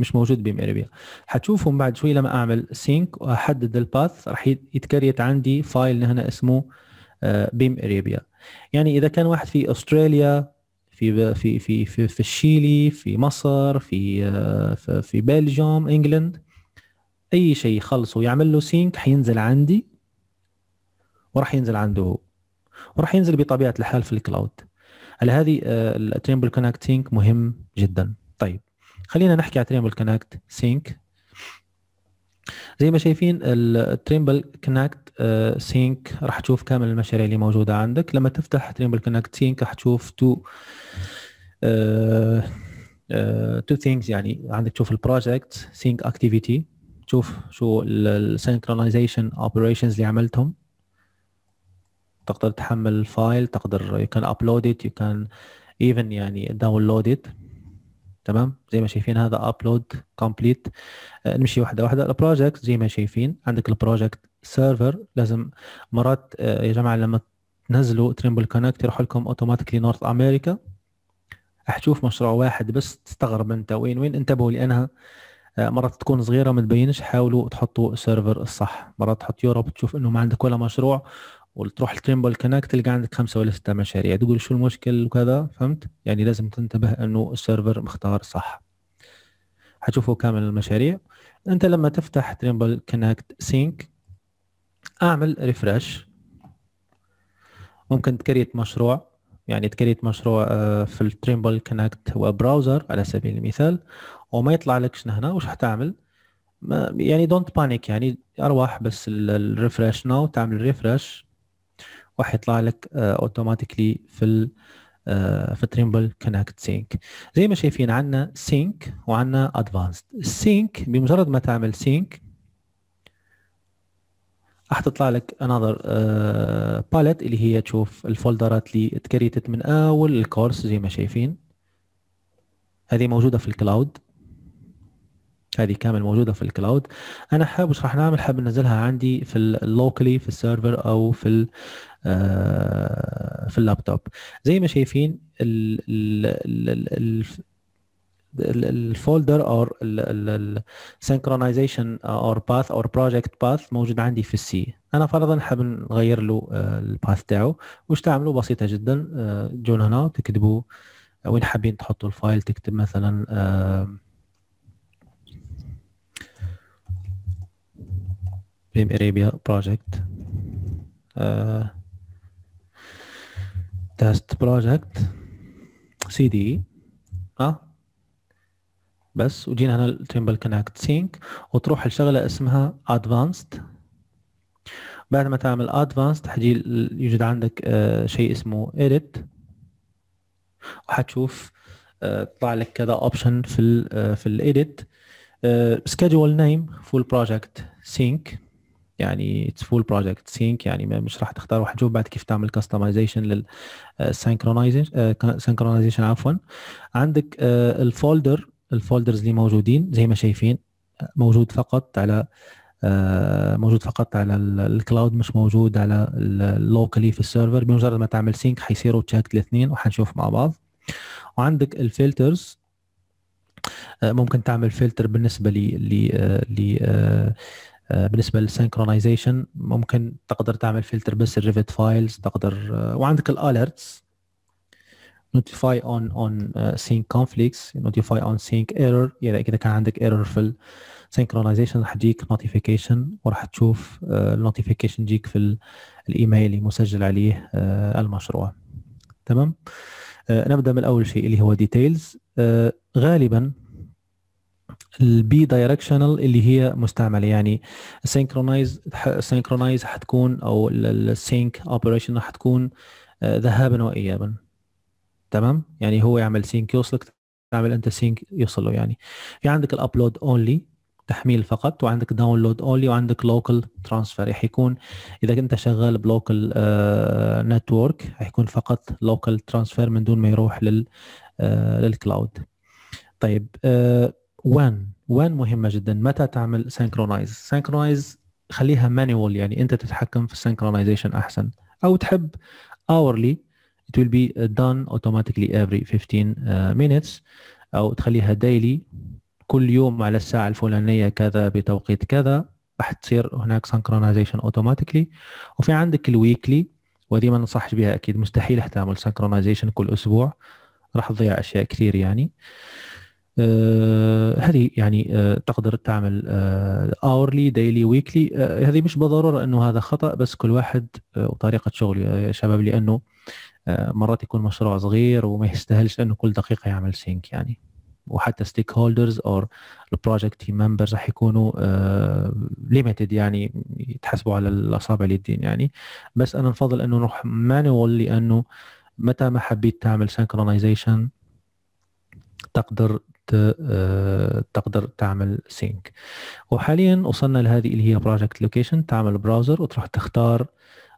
مش موجود بيم اريبيا. حتشوفهم بعد شوي لما اعمل سينك واحدد الباث راح يتكريت عندي فايل هنا اسمه بيم اريبيا. يعني اذا كان واحد في استراليا، في في في في, في الشيلي، في مصر، في بلجيوم، انجلند، اي شيء يخلص ويعمل له سينك حينزل عندي وراح ينزل عنده هو، وراح ينزل بطبيعه الحال في الكلاود. على هذه التريمبل كونكت سينك مهم جدا. طيب خلينا نحكي على تريمبل كونكت سينك. زي ما شايفين التريمبل كونكت سينك راح تشوف كامل المشاريع اللي موجوده عندك. لما تفتح تريمبل كونكت سينك راح تشوف تو ثينجز، يعني عندك تشوف البروجكت سينك اكتيفيتي، تشوف شو السينكرونايزيشن اوبريشنز اللي عملتهم، تقدر تحمل الفايل، تقدر you can upload it، you can even يعني download it. تمام، زي ما شايفين هذا upload complete. نمشي واحدة واحدة. البروجكت زي ما شايفين عندك البروجكت سيرفر. لازم مرات يا جماعة لما تنزلوا تريمبل كونكت يروح لكم اوتوماتيكلي نورث امريكا. حتشوف مشروع واحد بس تستغرب انت وين. انتبهوا لانها مرات تكون صغيرة ما تبينش، حاولوا تحطوا السيرفر الصح. مرات تحط يوروب تشوف انه ما عندك ولا مشروع، وتروح لتريمبل كونكت تلقى عندك 5 ولا 6 مشاريع، تقول شو المشكل وكذا. فهمت؟ يعني لازم تنتبه انه السيرفر مختار صح. حتشوفوا كامل المشاريع. انت لما تفتح تريمبل كونكت سينك اعمل ريفرش، ممكن تكريت مشروع، يعني تكريت مشروع في التريمبل كونكت وبراوزر على سبيل المثال وما يطلع لكش هنا. وش حتعمل؟ يعني دونت بانيك، يعني ارواح بس الريفرش ناو، تعمل ريفرش راح يطلع لك اوتوماتيكلي في تريمبل كونكت سينك. زي ما شايفين عندنا سينك وعندنا ادفانسد. السينك بمجرد ما تعمل سينك راح تطلع لك انذر باليت اللي هي تشوف الفولدرات اللي تكريتت من اول الكورس. زي ما شايفين هذه موجوده في الكلاود، هذه كامل موجوده في الكلاود. انا حاب وش راح نعمل، حاب ننزلها عندي في اللوكلي في السيرفر او في اللابتوب. زي ما شايفين الفولدر او السينكرونايزيشن او باث او بروجكت باث موجود عندي في السي. انا فرضا حاب نغير له الباث تاعو. وش تعملوا؟ بسيطه جدا، تجون هنا تكتبوا وين حابين تحطوا الفايل. تكتب مثلا بيم اريبيا بروجكت تست بروجكت سي دي بس، وجينا هنا التريمبل كونكت سينك وتروح لشغله اسمها ادفانسد. بعد ما تعمل ادفانسد حجي يوجد عندك شيء اسمه اديت، وحتشوف طلع لك كذا اوبشن في الاديت. سكيدجول نيم فول بروجكت سينك، يعني اتس فول بروجكت سينك، يعني مش راح تختار واحد. شوف بعد كيف تعمل كاستمايزيشن للسينكرونايزيشن عفوا. عندك الفولدرز اللي موجودين زي ما شايفين موجود فقط على الكلاود، مش موجود على اللوكالي في السيرفر. بمجرد ما تعمل سينك حيصيروا تشيك الاثنين وحنشوف مع بعض. وعندك الفلترز، ممكن تعمل فلتر بالنسبه ل بالنسبه للسينكرونايزيشن، ممكن تقدر تعمل فلتر بس الريفت فايلز تقدر. وعندك الاليرتس، نوتيفاي اون سينك كونفليكتس، نوتيفاي اون سينك ايرور. يعني اذا كان عندك ايرور في السينكرونايزيشن راح تجيك نوتيفيكيشن، وراح تشوف النوتيفيكيشن يجيك في الايميل اللي مسجل عليه المشروع. تمام، نبدا من اول شيء اللي هو ديتيلز. غالبا البي دايركشنال اللي هي مستعمله، يعني السينكرونايز حتكون او السينك اوبريشن حتكون ذهابا وايابا. تمام، يعني هو يعمل سينك يوصلك، تعمل انت سينك يوصله. يعني في عندك الابلود اونلي تحميل فقط، وعندك داونلود اونلي، وعندك لوكال ترانسفير. حيكون اذا كنت شغال بلوكال نتورك حيكون فقط لوكال ترانسفير من دون ما يروح للكلاود. طيب وان مهمه جدا. متى تعمل سينكرونايز خليها مانيوال، يعني انت تتحكم في السينكرونايزيشن احسن، او تحب hourly it will be done automatically every 15 minutes، او تخليها daily كل يوم على الساعة الفلانية كذا بتوقيت كذا راح تصير هناك سنكرونايزيشن اوتوماتيكلي. وفي عندك الويكلي، ودي ما ننصحش بها اكيد، مستحيل تعمل سنكرونايزيشن كل اسبوع، راح تضيع اشياء كثير يعني. هذه يعني تقدر تعمل اورلي ديلي ويكلي. هذه مش بالضروره انه هذا خطا، بس كل واحد وطريقه شغله يا شباب، لانه مرات يكون مشروع صغير وما يستاهلش انه كل دقيقه يعمل سينك يعني. وحتى ستيك هولدرز او البروجكت تيم ممبرز راح يكونوا ليميتد يعني، يتحسبوا على الاصابع اليدين يعني. بس انا نفضل انه نروح مانوال، لانه متى ما حبيت تعمل سنكرونايزيشن تقدر تعمل سينك. وحاليا وصلنا لهذه اللي هي بروجكت لوكيشن. تعمل براوزر وتروح تختار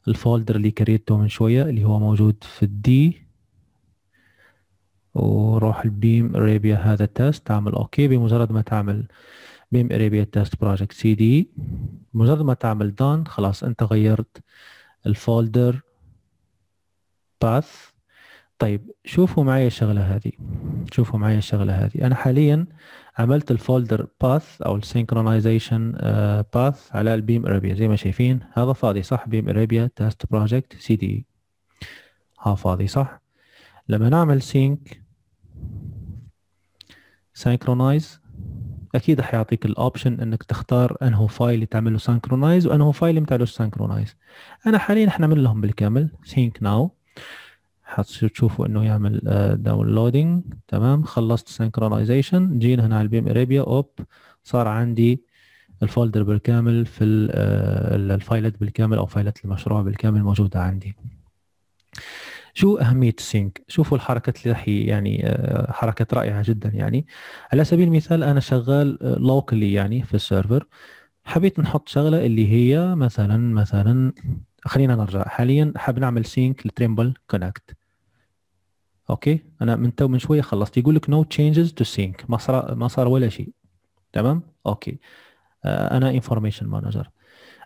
الفولدر اللي كريته من شويه اللي هو موجود في الدي، وروح البيم اريبيا هذا التست، تعمل اوكي. بمجرد ما تعمل بيم اريبيا تست بروجكت سي دي، بمجرد ما تعمل دان خلاص انت غيرت الفولدر باث. طيب شوفوا معي الشغله هذه، شوفوا معي الشغله هذه. انا حاليا عملت الفولدر باث او السينكرونايزيشن باث على البيم اريبيا زي ما شايفين. هذا فاضي صح، بيم اريبيا تست بروجكت سي دي، ها فاضي صح. لما نعمل سينك سينكرونايز اكيد راح يعطيك الاوبشن انك تختار انه فايل اللي تعمل له سينكرونايز وانه فايل اللي ما تعملوش سينكرونايز. انا حاليا حنعمل لهم بالكامل سينك ناو، حتصير تشوفوا انه يعمل داونلودينج. تمام، خلصت سينكرونايزيشن، جينا هنا على البيم اريبيا اوب، صار عندي الفولدر بالكامل في الفايلات بالكامل او فايلات المشروع بالكامل موجوده عندي. شو اهميه السينك؟ شوفوا الحركه اللي راح يعني حركه رائعه جدا يعني. على سبيل المثال انا شغال لوكلي يعني في السيرفر، حبيت نحط شغله اللي هي مثلا خلينا نرجع. حاليا حاب نعمل سينك لتريمبل كونكت. اوكي انا من شويه خلصت، يقول لك نو تشينجز تو سينك، ما صار ولا شيء. تمام اوكي. انا انفورميشن مانجر،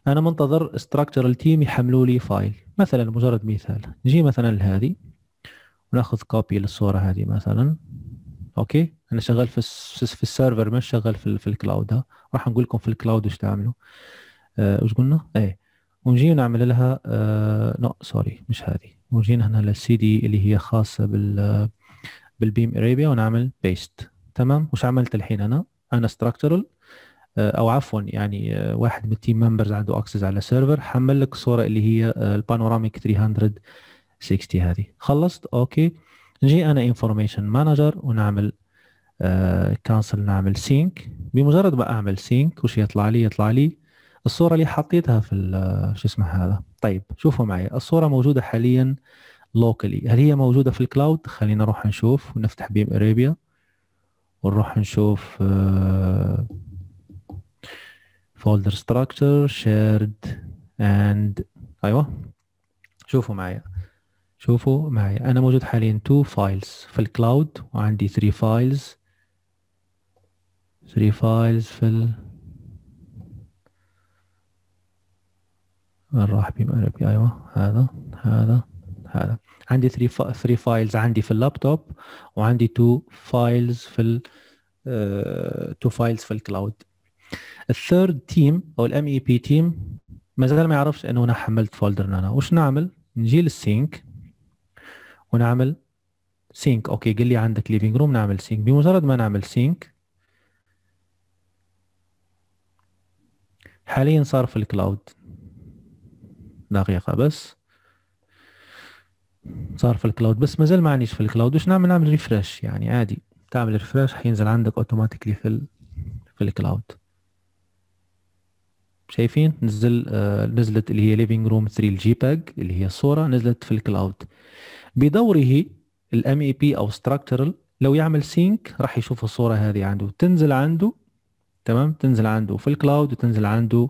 انا منتظر ستراكشر التيم يحملوا لي فايل مثلا، مجرد مثال. نجي مثلا لهذه وناخذ كوبي للصوره هذه مثلا. اوكي انا شغال في السيرفر مش شغال في الكلاود. ها راح نقول لكم في الكلاود وش تعملوا. وش قلنا؟ ايه. ونجي نعمل لها نو سوري مش هذه، ونجينا هنا للسي دي اللي هي خاصه بالبيم اريبيا ونعمل بيست. تمام. وش عملت الحين؟ انا ستراكشرال او عفوا يعني واحد من التيم ممبرز عنده اكسس على السيرفر، حمل لك الصوره اللي هي البانوراميك 360 هذه. خلصت اوكي. نجي انا انفورميشن مانجر ونعمل كانسل، نعمل سينك. بمجرد ما اعمل سينك وش يطلع لي؟ يطلع لي الصوره اللي حطيتها في شو اسمه هذا. طيب شوفوا معي، الصوره موجوده حاليا لوكالي. هل هي موجوده في الكلاود؟ خلينا نروح نشوف، ونفتح بيم اريبيا ونروح نشوف فولدر ستراكشر شيرد اند. ايوه شوفوا معي انا موجود حاليا 2 فايلز في الكلاود، وعندي 3 فايلز في راح بيم اريبيا. ايوه هذا عندي 3 فايلز عندي في اللابتوب، وعندي 2 فايلز في 2 فايلز في الكلاود. الثيرد تيم او الام اي بي تيم مازال ما يعرفش انه انا حملت فولدر. انا وش نعمل؟ نجي للسينك ونعمل سينك. اوكي قال لي عندك ليفينج روم، نعمل سينك. بمجرد ما نعمل سينك حاليا صار في الكلاود. دقيقة بس، صار في الكلاود بس مازال ما عنيش في الكلاود. وش نعمل؟ نعمل ريفرش يعني عادي، تعمل ريفرش حينزل عندك اوتوماتيكلي في الكلاود. شايفين نزلت اللي هي ليفينج روم 3 الجي باج اللي هي الصورة، نزلت في الكلاود. بدوره الام اي بي او ستراكترال لو يعمل سينك راح يشوف الصورة هذه عنده، تنزل عنده. تمام، تنزل عنده في الكلاود، وتنزل عنده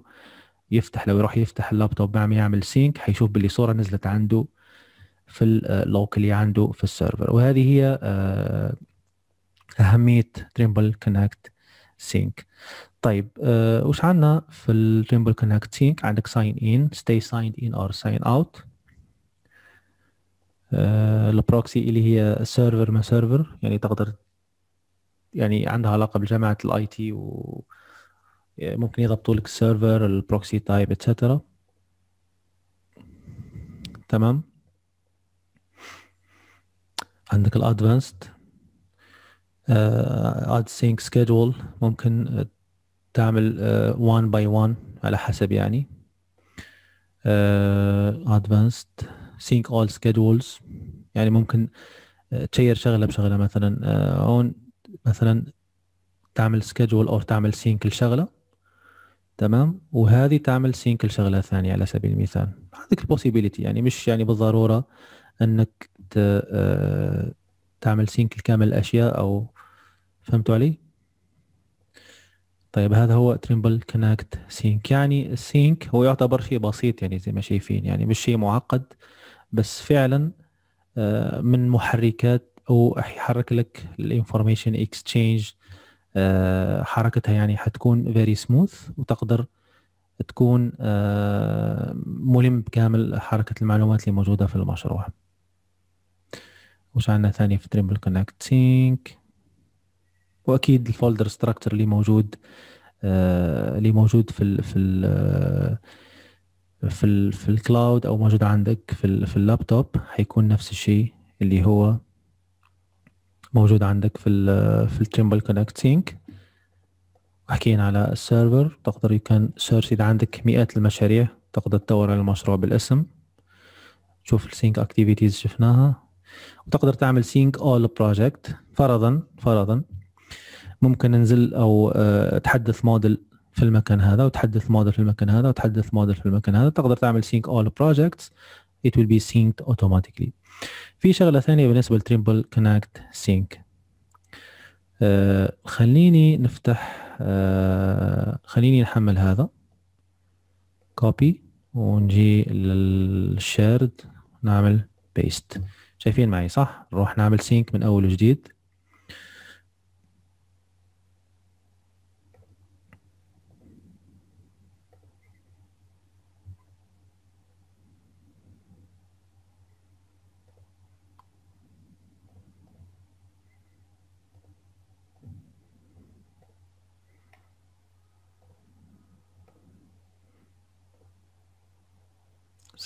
يفتح، لو يروح يفتح اللابتوب معي يعمل سينك حيشوف باللي صورة نزلت عنده في اللوكالي عنده في السيرفر. وهذه هي أهمية تريمبل كونكت سينك. طيب وش عندنا في التريمبل كونكت سينك؟ عندك ساين ان، ستي ساين ان اور ساين اوت، البروكسي اللي هي سيرفر ما سيرفر يعني، تقدر يعني عندها علاقه بجامعه الاي تي، وممكن يضبطوا لك السيرفر، البروكسي تايب اتسترا. تمام. عندك الادفانسد اد سينك سكيدول، ممكن تعمل 1 باي 1 على حسب يعني. ادفانسد سينك اول سكيدولز، يعني ممكن تشير شغله بشغله، مثلا هون مثلا تعمل سكيدول او تعمل سينك لشغله، تمام، وهذه تعمل سينك لشغله ثانيه على سبيل المثال. عندك البوسيبيليتي، يعني مش يعني بالضروره انك تعمل سينك لكامل الاشياء، او فهمتوا علي؟ طيب هذا هو تريمبل كونكت سينك. يعني السينك هو يعتبر شيء بسيط يعني زي ما شايفين، يعني مش شيء معقد، بس فعلا من محركات او يحرك لك الانفورميشن اكستشينج، حركتها يعني حتكون فيري سموث، وتقدر تكون ملم بكامل حركة المعلومات اللي موجودة في المشروع. وش عندنا ثاني في تريمبل كونكت سينك؟ واكيد الفولدر ستراكتشر اللي موجود في ال في ال في ال في الكلاود، او موجود عندك في اللابتوب، حيكون نفس الشيء اللي هو موجود عندك في التريمبل كونكت سينك. وحكينا على السيرفر، تقدر يكون سيرش اذا عندك مئات المشاريع، تقدر تدور على المشروع بالاسم، تشوف السينك اكتيفيتيز شفناها، وتقدر تعمل سينك اول بروجكت. فرضا ممكن ننزل او تحدث موديل في المكان هذا، وتحدث موديل في المكان هذا، وتحدث موديل في المكان هذا، تقدر تعمل سينك اول بروجكتس، it will be synced automatically. في شغله ثانيه بالنسبه لتريمبل كونكت سينك، خليني نفتح، خليني نحمل هذا كوبي، ونجي للشيرد نعمل بيست. شايفين معي صح؟ نروح نعمل سينك من اول وجديد.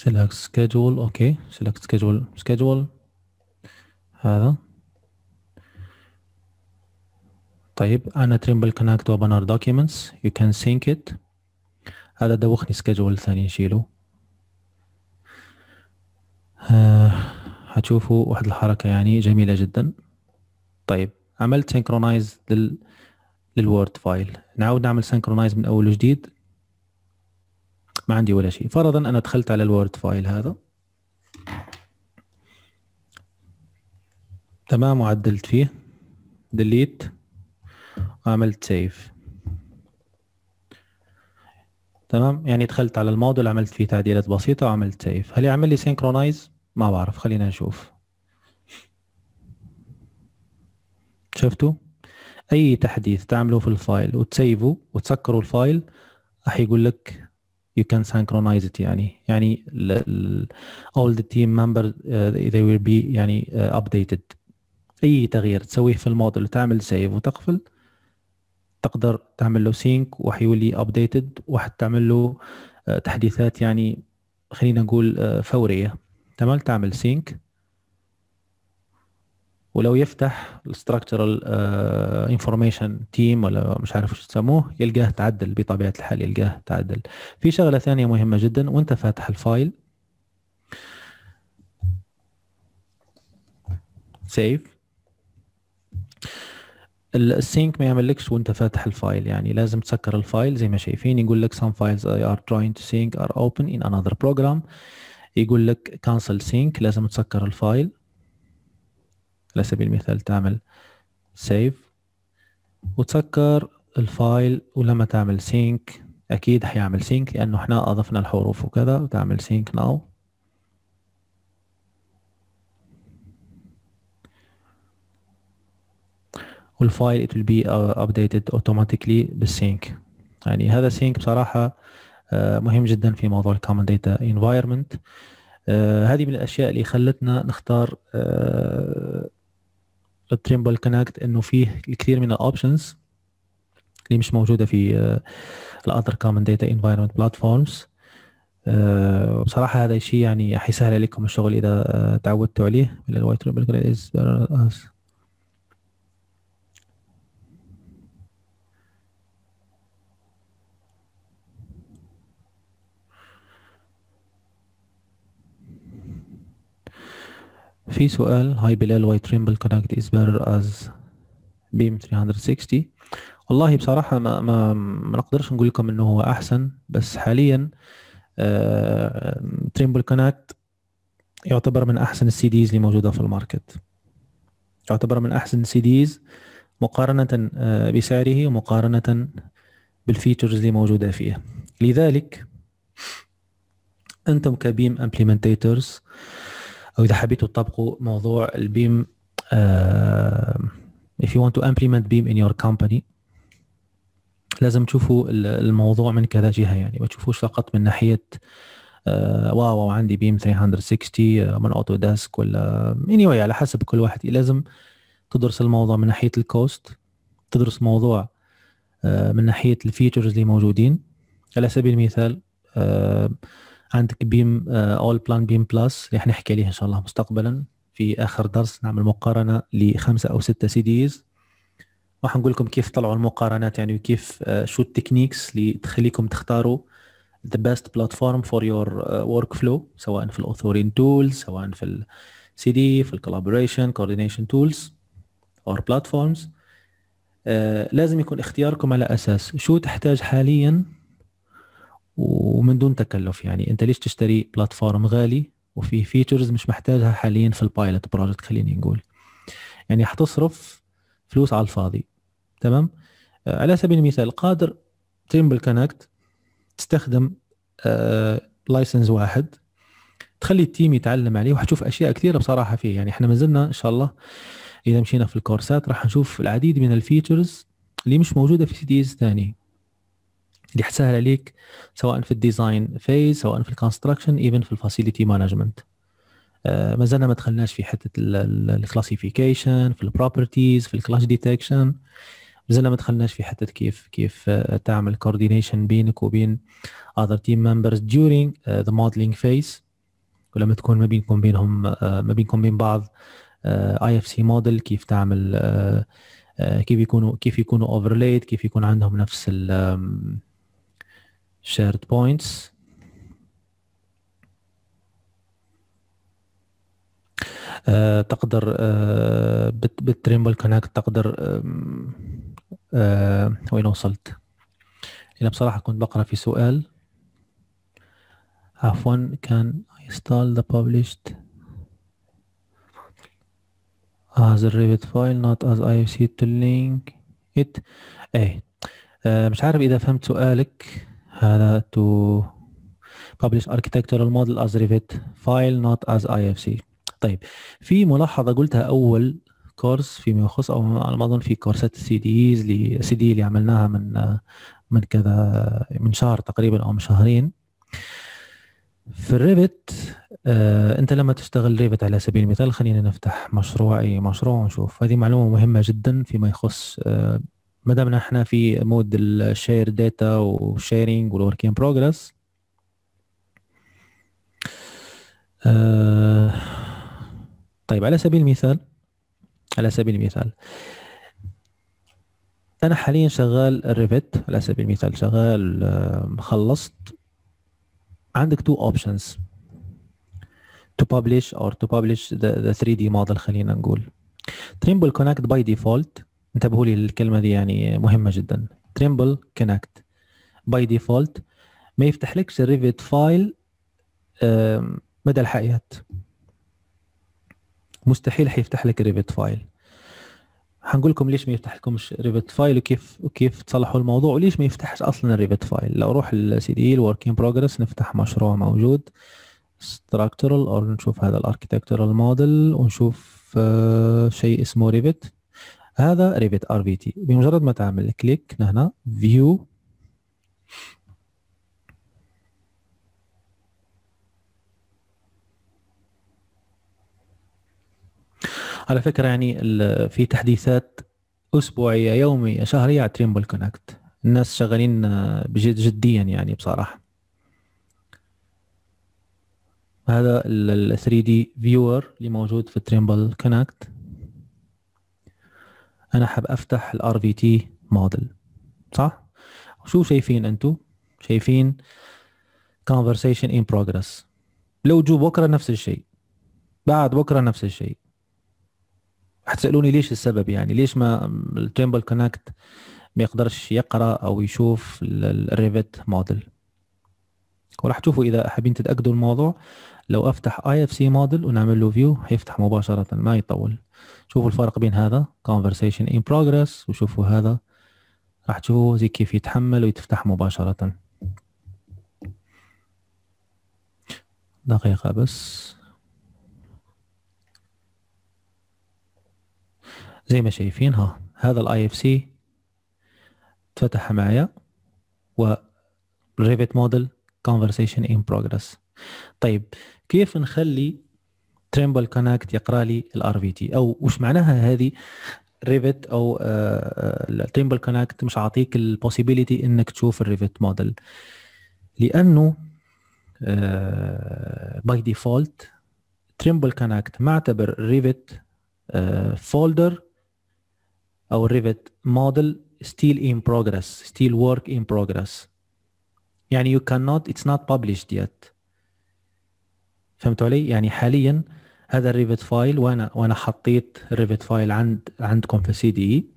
select schedule، اوكي select schedule هذا. طيب انا تريمبل كونكت وبنر دوكيومنتس، يو كان سينك ات. هذا دوخني schedule ثاني نشيله. هتشوفوا واحد الحركه يعني جميله جدا. طيب عملت سينكرونايز للوورد فايل، نعود نعمل سينكرونايز من اول وجديد. ما عندي ولا شيء. فرضا انا دخلت على الوورد فايل هذا، تمام، وعدلت فيه، ديليت، وعملت سيف، تمام. يعني دخلت على الموديل، عملت فيه تعديلات بسيطه، وعملت سيف. هل يعمل لي سينكرونايز؟ ما بعرف، خلينا نشوف. شفتوا؟ اي تحديث تعمله في الفايل وتسيفه وتسكروا الفايل راح يقول لك you can synchronize it. يعني all the team members they will be يعني updated. اي تغيير تسويه في الموديل وتعمل سيف وتقفل، تقدر تعمل له سينك وحيولي updated، وحتعمل له تحديثات يعني خلينا نقول فوريه. تمام، تعمل سينك، ولو يفتح structural information team ولا مش عارف شو يسموه، يلقاه تعدل بطبيعة الحال، يلقاه تعدل. في شغلة ثانية مهمة جدا، وانت فاتح الفايل سيف، السينك ما يعملكش وانت فاتح الفايل، يعني لازم تسكر الفايل زي ما شايفين. يقول لك some files I are trying to sync are open in another program، يقول لك cancel sync، لازم تسكر الفايل. على سبيل المثال تعمل سيف وتسكر الفايل، ولما تعمل سينك اكيد حيعمل سينك لانه احنا اضفنا الحروف وكذا، وتعمل سينك ناو. والفايل it will be updated automatically بالسينك. يعني هذا سينك بصراحة مهم جدا في موضوع common data environment. هذه من الاشياء اللي خلتنا نختار التريمبل كونكت انه فيه الكثير من الاوبشنز اللي مش موجوده في الاذر كومن داتا انفايرمنت بلاتفورمز. وبصراحه هذا الشيء يعني حيسهل عليكم الشغل اذا تعودتوا عليه. في سؤال: هاي بلال، واي تريمبل كونكت از بيتر از بيم 360؟ والله بصراحه ما نقدرش نقول لكم انه هو احسن، بس حاليا تريمبل كونكت يعتبر من احسن السي ديز اللي موجوده في الماركت، يعتبر من احسن السي ديز مقارنه بسعره ومقارنه بالفيتشرز اللي موجوده فيه. لذلك انتم كبيم امبلمنتيترز، أو إذا حبيتوا تطبقوا موضوع البيم، if you want to implement BIM in your company، لازم تشوفوا الموضوع من كذا جهة. يعني ما تشوفوش فقط من ناحية واو عندي BIM 360 من أوتوداسك ولا anyway، على حسب كل واحد. لازم تدرس الموضوع من ناحية الكوست، تدرس الموضوع من ناحية الفيتشرز اللي موجودين. على سبيل المثال عندك بيم اول بلان بيم بلس اللي حنحكي عليه ان شاء الله مستقبلا في اخر درس، نعمل مقارنه لخمسه او سته سي ديز، راح نقول لكم كيف طلعوا المقارنات يعني، وكيف شو التكنيكس اللي تخليكم تختاروا the best platform for your workflow، سواء في الاوثورين تولز، سواء في السي دي، في الكولابوريشن كوردينيشن تولز اور بلاتفورمز. لازم يكون اختياركم على اساس شو تحتاج حاليا ومن دون تكلف. يعني انت ليش تشتري بلاتفورم غالي وفيه فيتشرز مش محتاجها حاليا في البايلوت بروجكت، خليني نقول يعني حتصرف فلوس على الفاضي. تمام. على سبيل المثال قادر تريمبل كونكت تستخدم لايسنس واحد، تخلي التيم يتعلم عليه، وحتشوف اشياء كثيره بصراحه فيه. يعني احنا مازلنا ان شاء الله اذا مشينا في الكورسات راح نشوف العديد من الفيتشرز اللي مش موجوده في سي ديز ثاني، اللي حتسهل عليك سواء في الديزاين فيز، سواء في الكونستراكشن، ايفن في الفاسيليتي مانجمنت. مازلنا ما دخلناش في حته الكلاسيفيكيشن، في البروبرتيز، في الكلاش ديتكشن، مازلنا ما دخلناش في حته كيف تعمل كوردينيشن بينك وبين other team members during the modeling phase، ولما تكون ما بينكم بين بعض IFC model، كيف تعمل كيف يكونوا اوفرلايد، كيف يكون عندهم نفس ال shared points. تقدر بالتريمبل كونكت تقدر وين وصلت؟ انا بصراحة كنت بقرا في سؤال، عفوا، كان install the published as a Revit file not as IFC to link it. اي مش عارف اذا فهمت سؤالك. هذا to publish architectural model as Revit file not as IFC. طيب، في ملاحظة قلتها اول كورس فيما يخص، او على ما اظن في كورسات السي ديز اللي عملناها من كذا من شهر تقريبا او من شهرين. في الريفت انت لما تشتغل ريفت على سبيل المثال، خلينا نفتح مشروع ونشوف. هذه معلومه مهمه جدا فيما يخص، ما دامنا احنا في مود الشير داتا والشيرنج والورك ان بروجرس. طيب، على سبيل المثال انا حاليا شغال الريفت، على سبيل المثال شغال، خلصت. عندك two options to publish or to publish the 3D model، خلينا نقول Trimble Connect by default. انتبهوا لي الكلمة دي يعني مهمة جدا. Trimble Connect by default ما يفتحلكش Revit file مدى الحياة، مستحيل حيفتح لك Revit file. هنقول لكم ليش ما يفتح لكمش Revit file وكيف تصلحوا الموضوع، وليش ما يفتحش اصلا Revit file. لو اروح للسي دي الورك ان بروجرس، نفتح مشروع موجود structural، او نشوف هذا الاركتكتورال موديل ونشوف شيء اسمه Revit. هذا Revit RVT. بمجرد ما تعمل كليك هنا فيو، على فكرة يعني في تحديثات أسبوعية يومية شهرية على تريمبل كونكت. الناس شغالين بجد جديا يعني بصراحة. هذا ال 3D Viewer اللي موجود في تريمبل كونكت. أنا حاب أفتح ال RVT Model صح؟ شو شايفين أنتو؟ شايفين Conversation in Progress. لو جو بكرة نفس الشيء، بعد بكرة نفس الشيء. هتسألوني ليش السبب، يعني ليش ما تريمبل كونكت ما يقدرش يقرأ أو يشوف الريفت موديل. وراح تشوفوا إذا حابين تتأكدوا الموضوع لو أفتح IFC موديل ونعمل له فيو هيفتح مباشرة ما يطول. شوفوا الفرق بين هذا Conversation in Progress وشوفوا هذا، راح تشوفوا زي كيف يتحمل ويتفتح مباشرة. دقيقة بس زي ما شايفين ها، هذا الاي اف سي اتفتح معايا والريفت موديل كونفرسيشن ان بروجرس. طيب كيف نخلي تريمبل كونكت يقرا لي الار في تي، او وش معناها هذه ريفت او تريمبل كونكت مش عاطيك البوسيبيليتي انك تشوف الريفت موديل؟ لانه باي ديفولت تريمبل كونكت معتبر ريفت فولدر او الريفت موديل still in progress still work in progress، يعني you cannot it's not published yet. فهمتوا علي؟ يعني حاليا هذا الريفت فايل وانا حطيت الريفت فايل عندكم في سي دي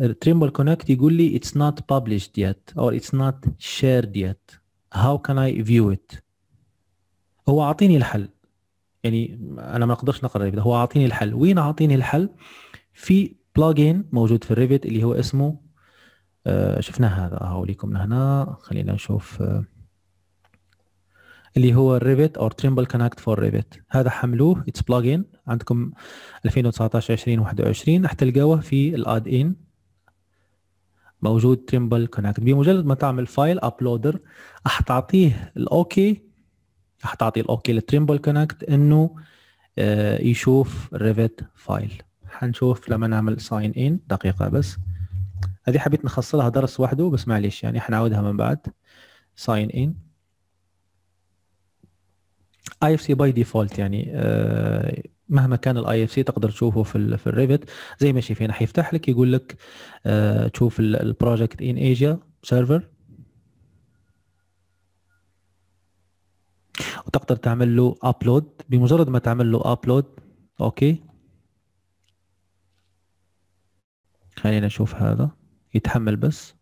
اي، تريمبل كونكت يقول لي it's not published yet or it's not shared yet how can I view it. هو عطيني الحل، يعني انا ما اقدرش نقرا ريفت، هو عاطيني الحل. وين عاطيني الحل؟ في بلجين موجود في الريفت اللي هو اسمه شفناه هذا اوريكم هنا، خلينا نشوف اللي هو الريفت او تريمبل كونكت فور ريفت. هذا حملوه اتس بلجين عندكم 2019 2021 راح تلقاوه في الاد ان موجود تريمبل كونكت. بمجرد ما تعمل فايل ابلودر راح تعطيه الاوكي، راح تعطي الاوكي للتريمبل كونكت انه يشوف الريفت فايل. حنشوف لما نعمل ساين ان. دقيقه بس، هذه حبيت نخصلها درس وحده بس معليش يعني حنعودها من بعد. ساين ان اي اف سي باي ديفولت، يعني مهما كان الاي اف سي تقدر تشوفه في الريفت. زي ما شايفين حيفتح لك يقول لك تشوف البروجكت ان ايجيا سيرفر، وتقدر تعمل له ابلود. بمجرد ما تعمل له ابلود اوكي، خلينا نشوف هذا يتحمل بس،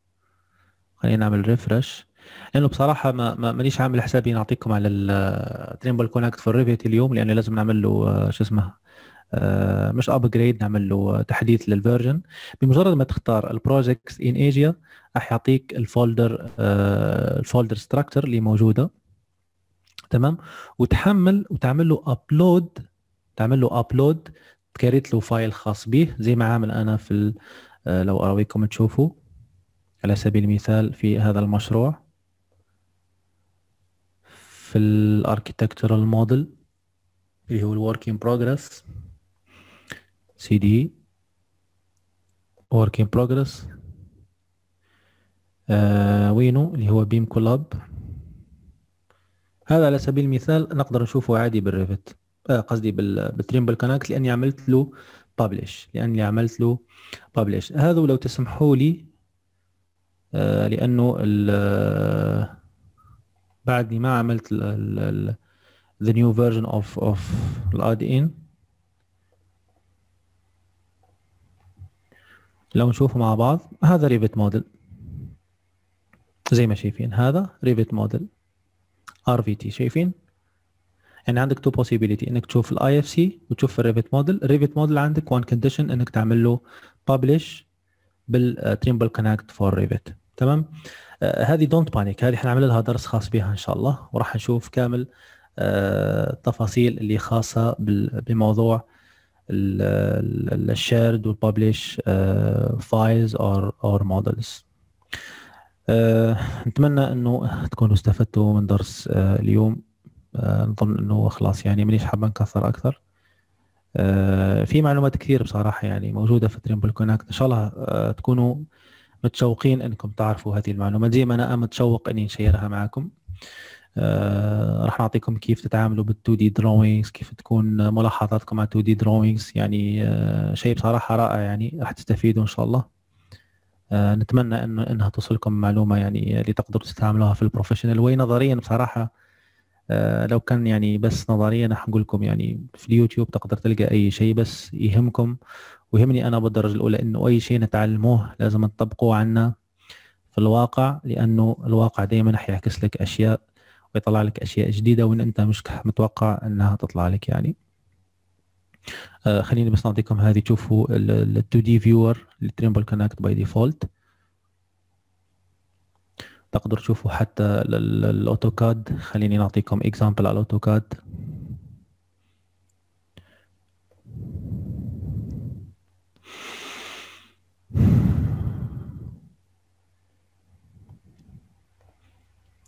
خلينا نعمل ريفرش لانه بصراحه ما مانيش عامل حسابي نعطيكم على التريمبل كونكت في الريفت اليوم، لانه لازم نعمل له شو اسمه مش ابجريد، نعمل له تحديث للفيرجن. بمجرد ما تختار البروجكتس ان ايجيا راح يعطيك الفولدر ستراكشر اللي موجوده تمام، وتحمل وتعمل له ابلود، تعمل له ابلود تكريت له فايل خاص به زي ما عامل انا في لو اراويكم تشوفوا على سبيل المثال في هذا المشروع في الاركيتكتشرال موديل اللي هو الورك ان بروجرس سي دي ورك ان بروجرس وينو اللي هو بيم كولاب. هذا على سبيل المثال نقدر نشوفه عادي بالريفت قصدي بالتريمبل كونكت لاني عملت له بابلش، لاني عملت له بابلش. هذا لو تسمحوا لي لانه بعدني ما عملت the new version of الاد ان. لو نشوفه مع بعض، هذا ريفت موديل زي ما شايفين، هذا ريفت موديل RVT. شايفين؟ يعني عندك تو possibility انك تشوف الاي اف سي وتشوف الريفت موديل. الريفت موديل عندك وان كونديشن انك تعمل له publish بالتريمبل كونكت فور ريفت تمام. هذه دونت بانيك، هذه حنعمل لها درس خاص بها ان شاء الله، وراح نشوف كامل التفاصيل اللي خاصه بموضوع الشيرد والببلش فايلز اور موديلز. نتمنى انه تكونوا استفدتوا من درس اليوم. نظن انه خلاص يعني مانيش حابه نكثر اكثر. في معلومات كثير بصراحة يعني موجودة في تريمبل كونكت. إن شاء الله تكونوا متشوقين أنكم تعرفوا هذه المعلومات زي ما أنا متشوق أني نشيرها معكم. راح نعطيكم كيف تتعاملوا بال2D drawings، كيف تكون ملاحظاتكم على 2D drawings، يعني شيء بصراحة رائع، يعني راح تستفيدوا إن شاء الله. نتمنى أنها توصلكم معلومة يعني اللي تقدروا تستعملوها في البروفيشنال واي. نظريا بصراحة لو كان يعني بس نظريا راح نقول لكم يعني في اليوتيوب تقدر تلقى أي شيء، بس يهمكم ويهمني أنا بالدرجة الأولى إنه أي شيء نتعلموه لازم نطبقوه عنا في الواقع، لأنه الواقع دائما راح يعكس لك أشياء ويطلع لك أشياء جديدة وإن أنت مش متوقع أنها تطلع لك يعني. خليني بس نعطيكم هذه، تشوفوا ال 2D Viewer لتريمبل كونكت باي ديفولت. تقدروا تشوفوا حتى الأوتوكاد، خليني نعطيكم إكزامبل على الأوتوكاد.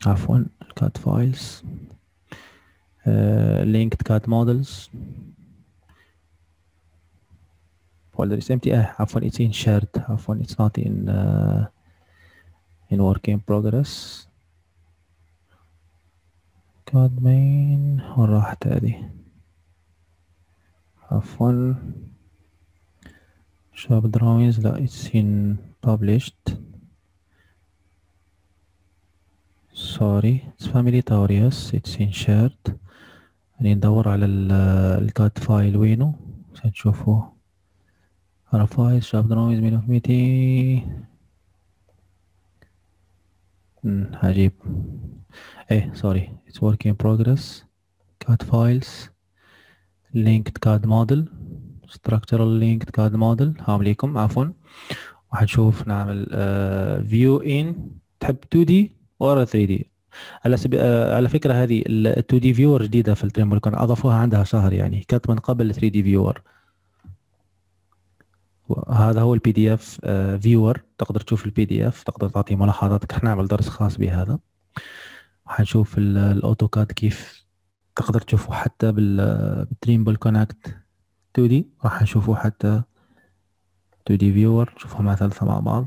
عفوا الكاد فايلز، لينكد كاد مودلز، folder is empty. عفوا it's in shared، عفوا it's not in in work in progress. كاد مين وين راحت هذه؟ عفوا شاب drawings، لا it's in published. Sorry, it's family Taurius. It's in shared. ندور على الكاد فايل وينه عشان نشوفه. رفايز شاب دراويز مين اوف ميتي. عجيب. ايه سوري. It's work in progress. CAD files. Linked CAD model. Structural linked CAD model. هامليكم عفوا. وحنشوف نعمل view in. تحب 2D؟ ورا 3D. على فكرة هذه ال 2D viewer جديدة في التريمبل كونكت، أضافوها عندها شهر يعني، كانت من قبل 3D viewer. هذا هو ال PDF viewer، تقدر تشوف ال PDF، تقدر تعطي ملاحظاتك. رح نعمل درس خاص بهذا. حنشوف الأوتوكاد كيف تقدر تشوفه حتى بالتريمبل كونكت 2D، راح نشوفه حتى 2D viewer، نشوفهم مع ثلاثة مع بعض.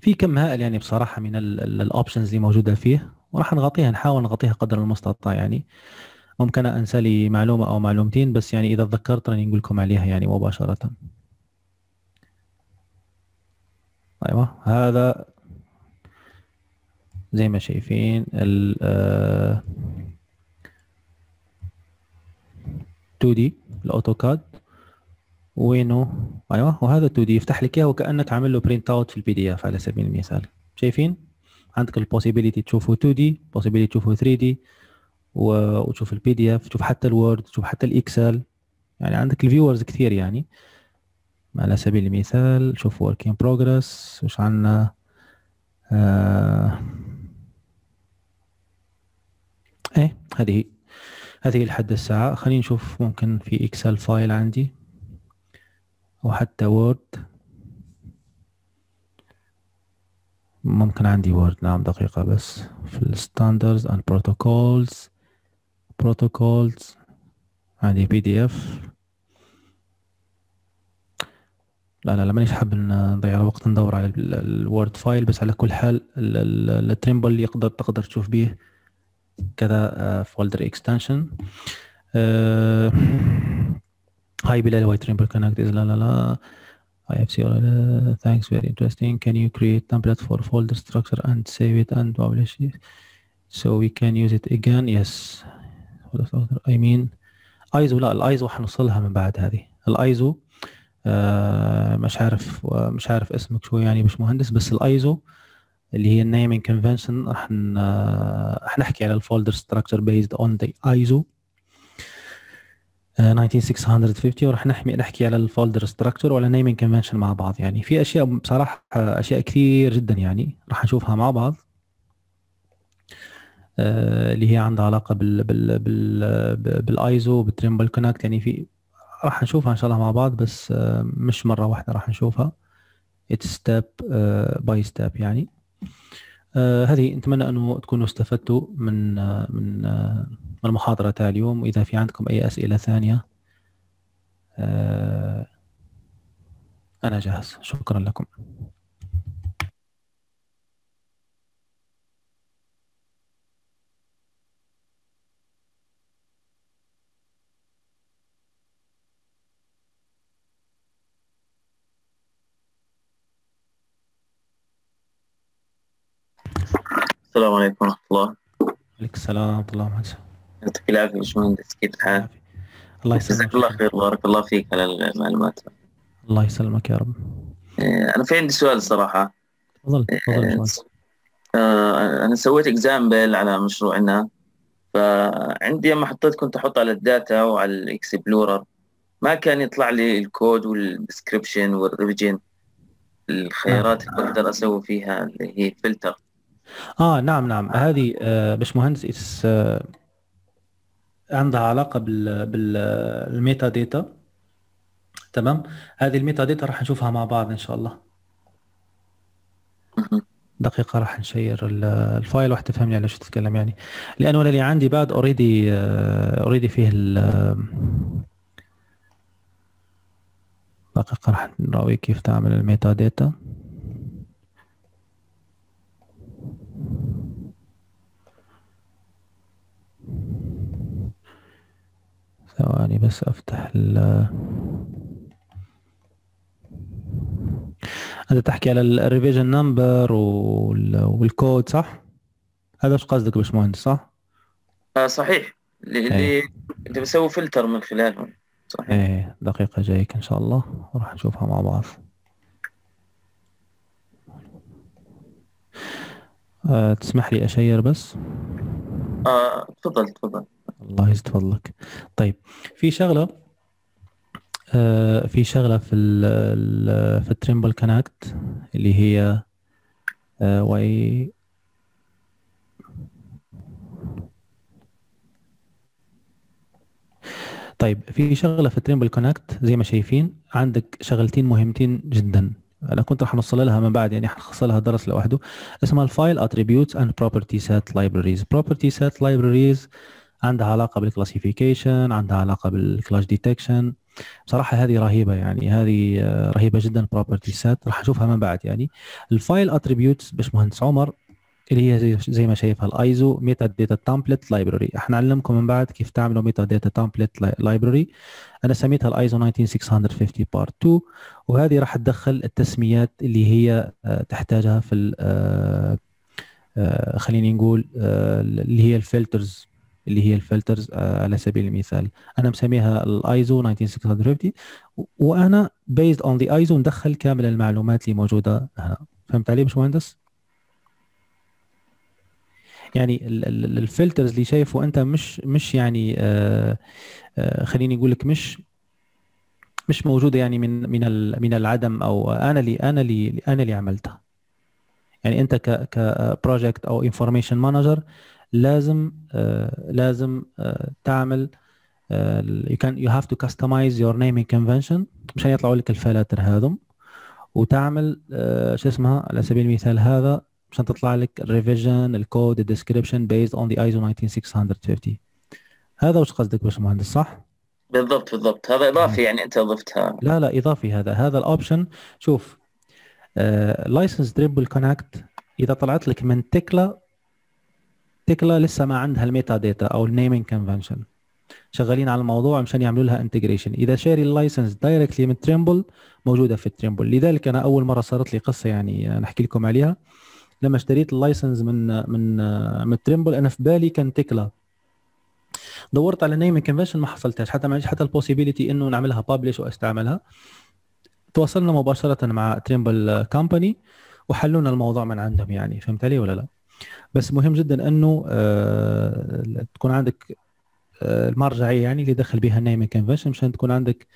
في كم هائل يعني بصراحة من الأوبشنز اللي موجودة فيه، وراح نغطيها، نحاول نغطيها قدر المستطاع يعني. ممكن أنسى لي معلومة أو معلومتين، بس يعني إذا تذكرت راني نقول لكم عليها يعني مباشرة. أيوة هذا زي ما شايفين ال 2D الأوتوكاد وينه. ايوه وهذا 2D يفتح لك اياه وكانك عامل له برينت اوت في البي دي اف على سبيل المثال. شايفين عندك البوسيبيليتي تشوفه 2D، بوسيبيليتي تشوفه 3D، وتشوف البي دي اف، تشوف حتى الوورد، تشوف حتى الاكسل، يعني عندك الفيورز كثير يعني. على سبيل المثال شوف ورك ان بروجرس، وش عندنا ايه هذه لحد الساعه. خلينا نشوف ممكن في اكسل فايل عندي وحتى وورد، ممكن عندي وورد. نعم دقيقة بس، في الستاندردز اند بروتوكولز، بروتوكولز عندي بي دي اف. لا مانيش حاب نضيع الوقت ندور على الوورد فايل، بس على كل حال التريمبل تقدر تشوف به كذا فولدر اكستنشن. Hi Bilal, why Trimble Connect is IFC thanks, very interesting. Can you create template for folder structure and save it and publish it so we can use it again? Yes. I mean ISO، لا الISO حنوصلها من بعد. هذه الISO مش عارف اسمك شوي يعني، مش مهندس، بس الISO اللي هي النيمينج كونفنشن راح نحكي على الفولدر structure based on the ISO 19650، وراح نحكي على الفولدر ستراكشر وعلى نيمينج كونفنشن مع بعض. يعني في اشياء بصراحه اشياء كثير جدا يعني راح نشوفها مع بعض، اللي هي عندها علاقه بالايزو بالتريمبل كونكت، يعني في راح نشوفها ان شاء الله مع بعض، بس مش مره واحده راح نشوفها، اتس ستيب باي ستيب يعني. هذه نتمنى انه تكونوا استفدتوا من المحاضرة تاع اليوم. وإذا في عندكم أي أسئلة ثانية أنا جاهز. شكرا لكم. السلام عليكم ورحمة الله. وعليكم السلام ورحمة الله وبركاته. يعطيك العافية باشمهندس، كيف الحال؟ الله يسلمك. جزاك الله خير، بارك الله فيك على المعلومات. الله يسلمك يا رب. أنا في عندي سؤال صراحة. تفضل تفضل. أنا سويت إكزامبل على مشروعنا، فعندي لما حطيت كنت أحط على الداتا وعلى الإكسبلورر ما كان يطلع لي الكود والديسكربشن والريفجن، الخيارات اللي بقدر أسوي فيها اللي هي فلتر. نعم نعم، هذه باشمهندس عندها علاقة بالميتا داتا. تمام، هذه الميتا داتا راح نشوفها مع بعض ان شاء الله. دقيقة راح نشير الفايل واحد تفهمني على شو تتكلم يعني، لأنه اللي عندي بعد اوريدي فيه دقيقة راح نراوي كيف تعمل الميتا داتا. ثواني بس افتح انت تحكي على الريفيجن نمبر والكود صح؟ هذا ايش قصدك باشمهندس صح؟ صحيح، اللي بسوي فلتر من خلالهم صحيح. ايه دقيقة جايك ان شاء الله وراح نشوفها مع بعض. تسمح لي اشير بس؟ تفضل تفضل. الله يزيد فضلك. طيب، في شغله في التريمبل كونكت اللي هي واي طيب في شغله في التريمبل كونكت زي ما شايفين عندك شغلتين مهمتين جدا، انا كنت راح نوصل لها من بعد يعني حنخصص لها درس لوحده، اسمها الفايل اتريبيوتس اند بروبرتي سيت لايبراريز. بروبرتي سيت لايبراريز عندها علاقة بالكلاسيفيكيشن، عندها علاقة بالكلاش ديتكشن. بصراحة هذه رهيبة يعني، هذه رهيبة جدا بروبرتي سات، راح اشوفها من بعد يعني. الفايل اتريبيوتس باشمهندس عمر اللي هي زي ما شايفها الايزو ميتا داتا تامبلت لايبراري، احنا نعلمكم من بعد كيف تعملوا ميتا داتا تامبلت لايبراري. انا سميتها الايزو 19650 بارت 2، وهذه راح تدخل التسميات اللي هي تحتاجها في خليني نقول اللي هي الفلترز، على سبيل المثال انا مسميها الايزو 19650 وانا بيزد اون ذا ايزو ندخل كامل المعلومات اللي موجوده هنا. فهمت علي باشمهندس؟ يعني الفلترز اللي شايفه انت مش يعني خليني اقول لك مش موجوده يعني من العدم، او انا اللي عملتها يعني. انت كبروجكت او انفورميشن مانجر لازم تعمل you have to customize your naming convention مشان يطلعوا لك الفلاتر هذم، وتعمل شو اسمها على سبيل المثال هذا مشان تطلع لك الريفيجن، الكود، الديسكريبشن based on the ISO 19650. هذا وش قصدك باشمهندس صح؟ بالضبط بالضبط، هذا اضافي يعني انت ضفتها. لا اضافي، هذا الاوبشن. شوف لايسنس تريمبل كونكت اذا طلعت لك من تكلا لسه ما عندها الميتا داتا او النيمينج كونفنشن، شغالين على الموضوع مشان يعملوا لها انتجريشن. اذا شاري اللايسنس دايركتلي من تريمبل موجوده في تريمبل، لذلك انا اول مره صارت لي قصه يعني نحكي لكم عليها. لما اشتريت اللايسنس من تريمبل انا في بالي كان تكلا، دورت على النيمينج كونفنشن ما حصلتهاش، حتى ما عنديش حتى البوسيبيليتي انه نعملها بابلش واستعملها. تواصلنا مباشره مع تريمبل كامباني وحلونا الموضوع من عندهم يعني. فهمت علي ولا لا؟ بس مهم جدا انه تكون عندك المرجعيه يعني اللي دخل بها النيمينج كونفنشن مشان تكون عندك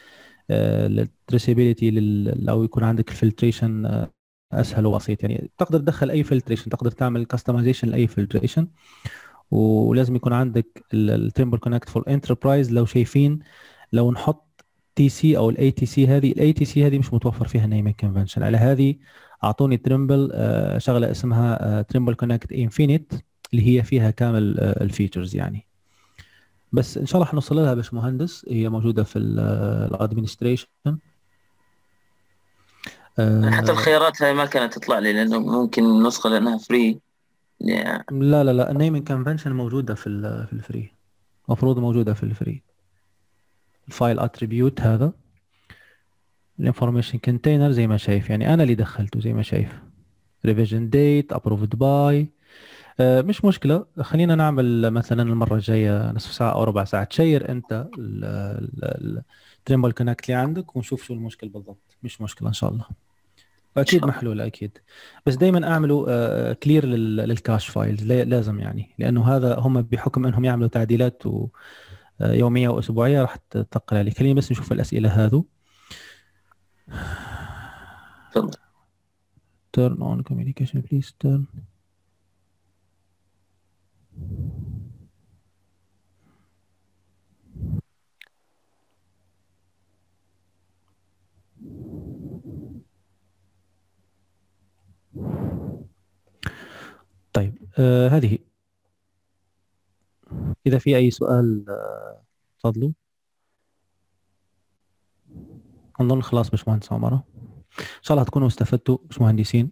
التريسيبيليتي او يكون عندك الفلتريشن اسهل وبسيط يعني. تقدر تدخل اي فلتريشن، تقدر تعمل كاستمايزيشن لاي فلتريشن، ولازم يكون عندك التريمبل كونكت فور انتربرايز. لو شايفين لو نحط تي سي او الاي تي سي، هذه الاي تي سي هذه مش متوفر فيها نيمينج كونفنشن، على هذه اعطوني تريمبل شغله اسمها تريمبل كونكت انفينيت اللي هي فيها كامل الفيتشرز يعني. بس ان شاء الله هنوصل لها يا باشمهندس. هي موجوده في الادمنستريشن. حتى الخيارات هاي ما كانت تطلع لي لانه ممكن النسخه لانها فري. لا لا لا، النيمينج كونفنشن موجوده في الفري، المفروض موجوده في الفري. الفايل اتريبيوت هذا الانفورميشن كونتينر زي ما شايف، يعني انا اللي دخلته زي ما شايف. ريفيجن ديت ابروفد باي، مش مشكله. خلينا نعمل مثلا المره الجايه نصف ساعه او ربع ساعه، تشير انت التريمبل كونكت اللي عندك ونشوف شو المشكل بالضبط. مش مشكله ان شاء الله، اكيد محلوله اكيد. بس دائما اعملوا كلير للكاش فايلز، لازم يعني، لانه هذا هم بحكم انهم يعملوا تعديلات يوميه واسبوعيه راح تثقل عليك. خليني بس نشوف الاسئله هذو. turn on communication please turn. طيب هذه إذا في أي سؤال تفضلوا. أظن خلاص باشمهندس عمارة، إن شاء الله تكونوا استفدتوا باشمهندسين.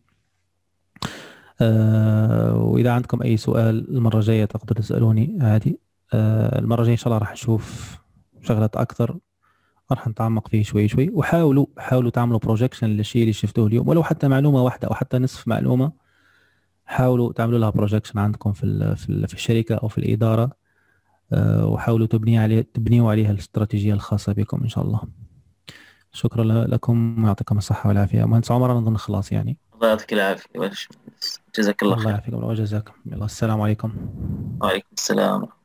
وإذا عندكم أي سؤال المرة الجاية تقدروا تسألوني عادي. المرة الجاية إن شاء الله راح نشوف شغلات أكثر، راح نتعمق فيه شوي شوي. وحاولوا تعملوا بروجكشن للشيء اللي شفتوه اليوم، ولو حتى معلومة واحدة أو حتى نصف معلومة حاولوا تعملوا لها بروجكشن عندكم في الشركه او في الاداره، وحاولوا تبنيوا عليها الاستراتيجيه الخاصه بكم ان شاء الله. شكرا لكم، يعطيكم الصحه والعافيه. مهندس عمر نظن خلاص يعني. الله يعطيك العافيه، جزاك الله خير. الله يعافيكم وجزاكم. يلا السلام عليكم. وعليكم السلام.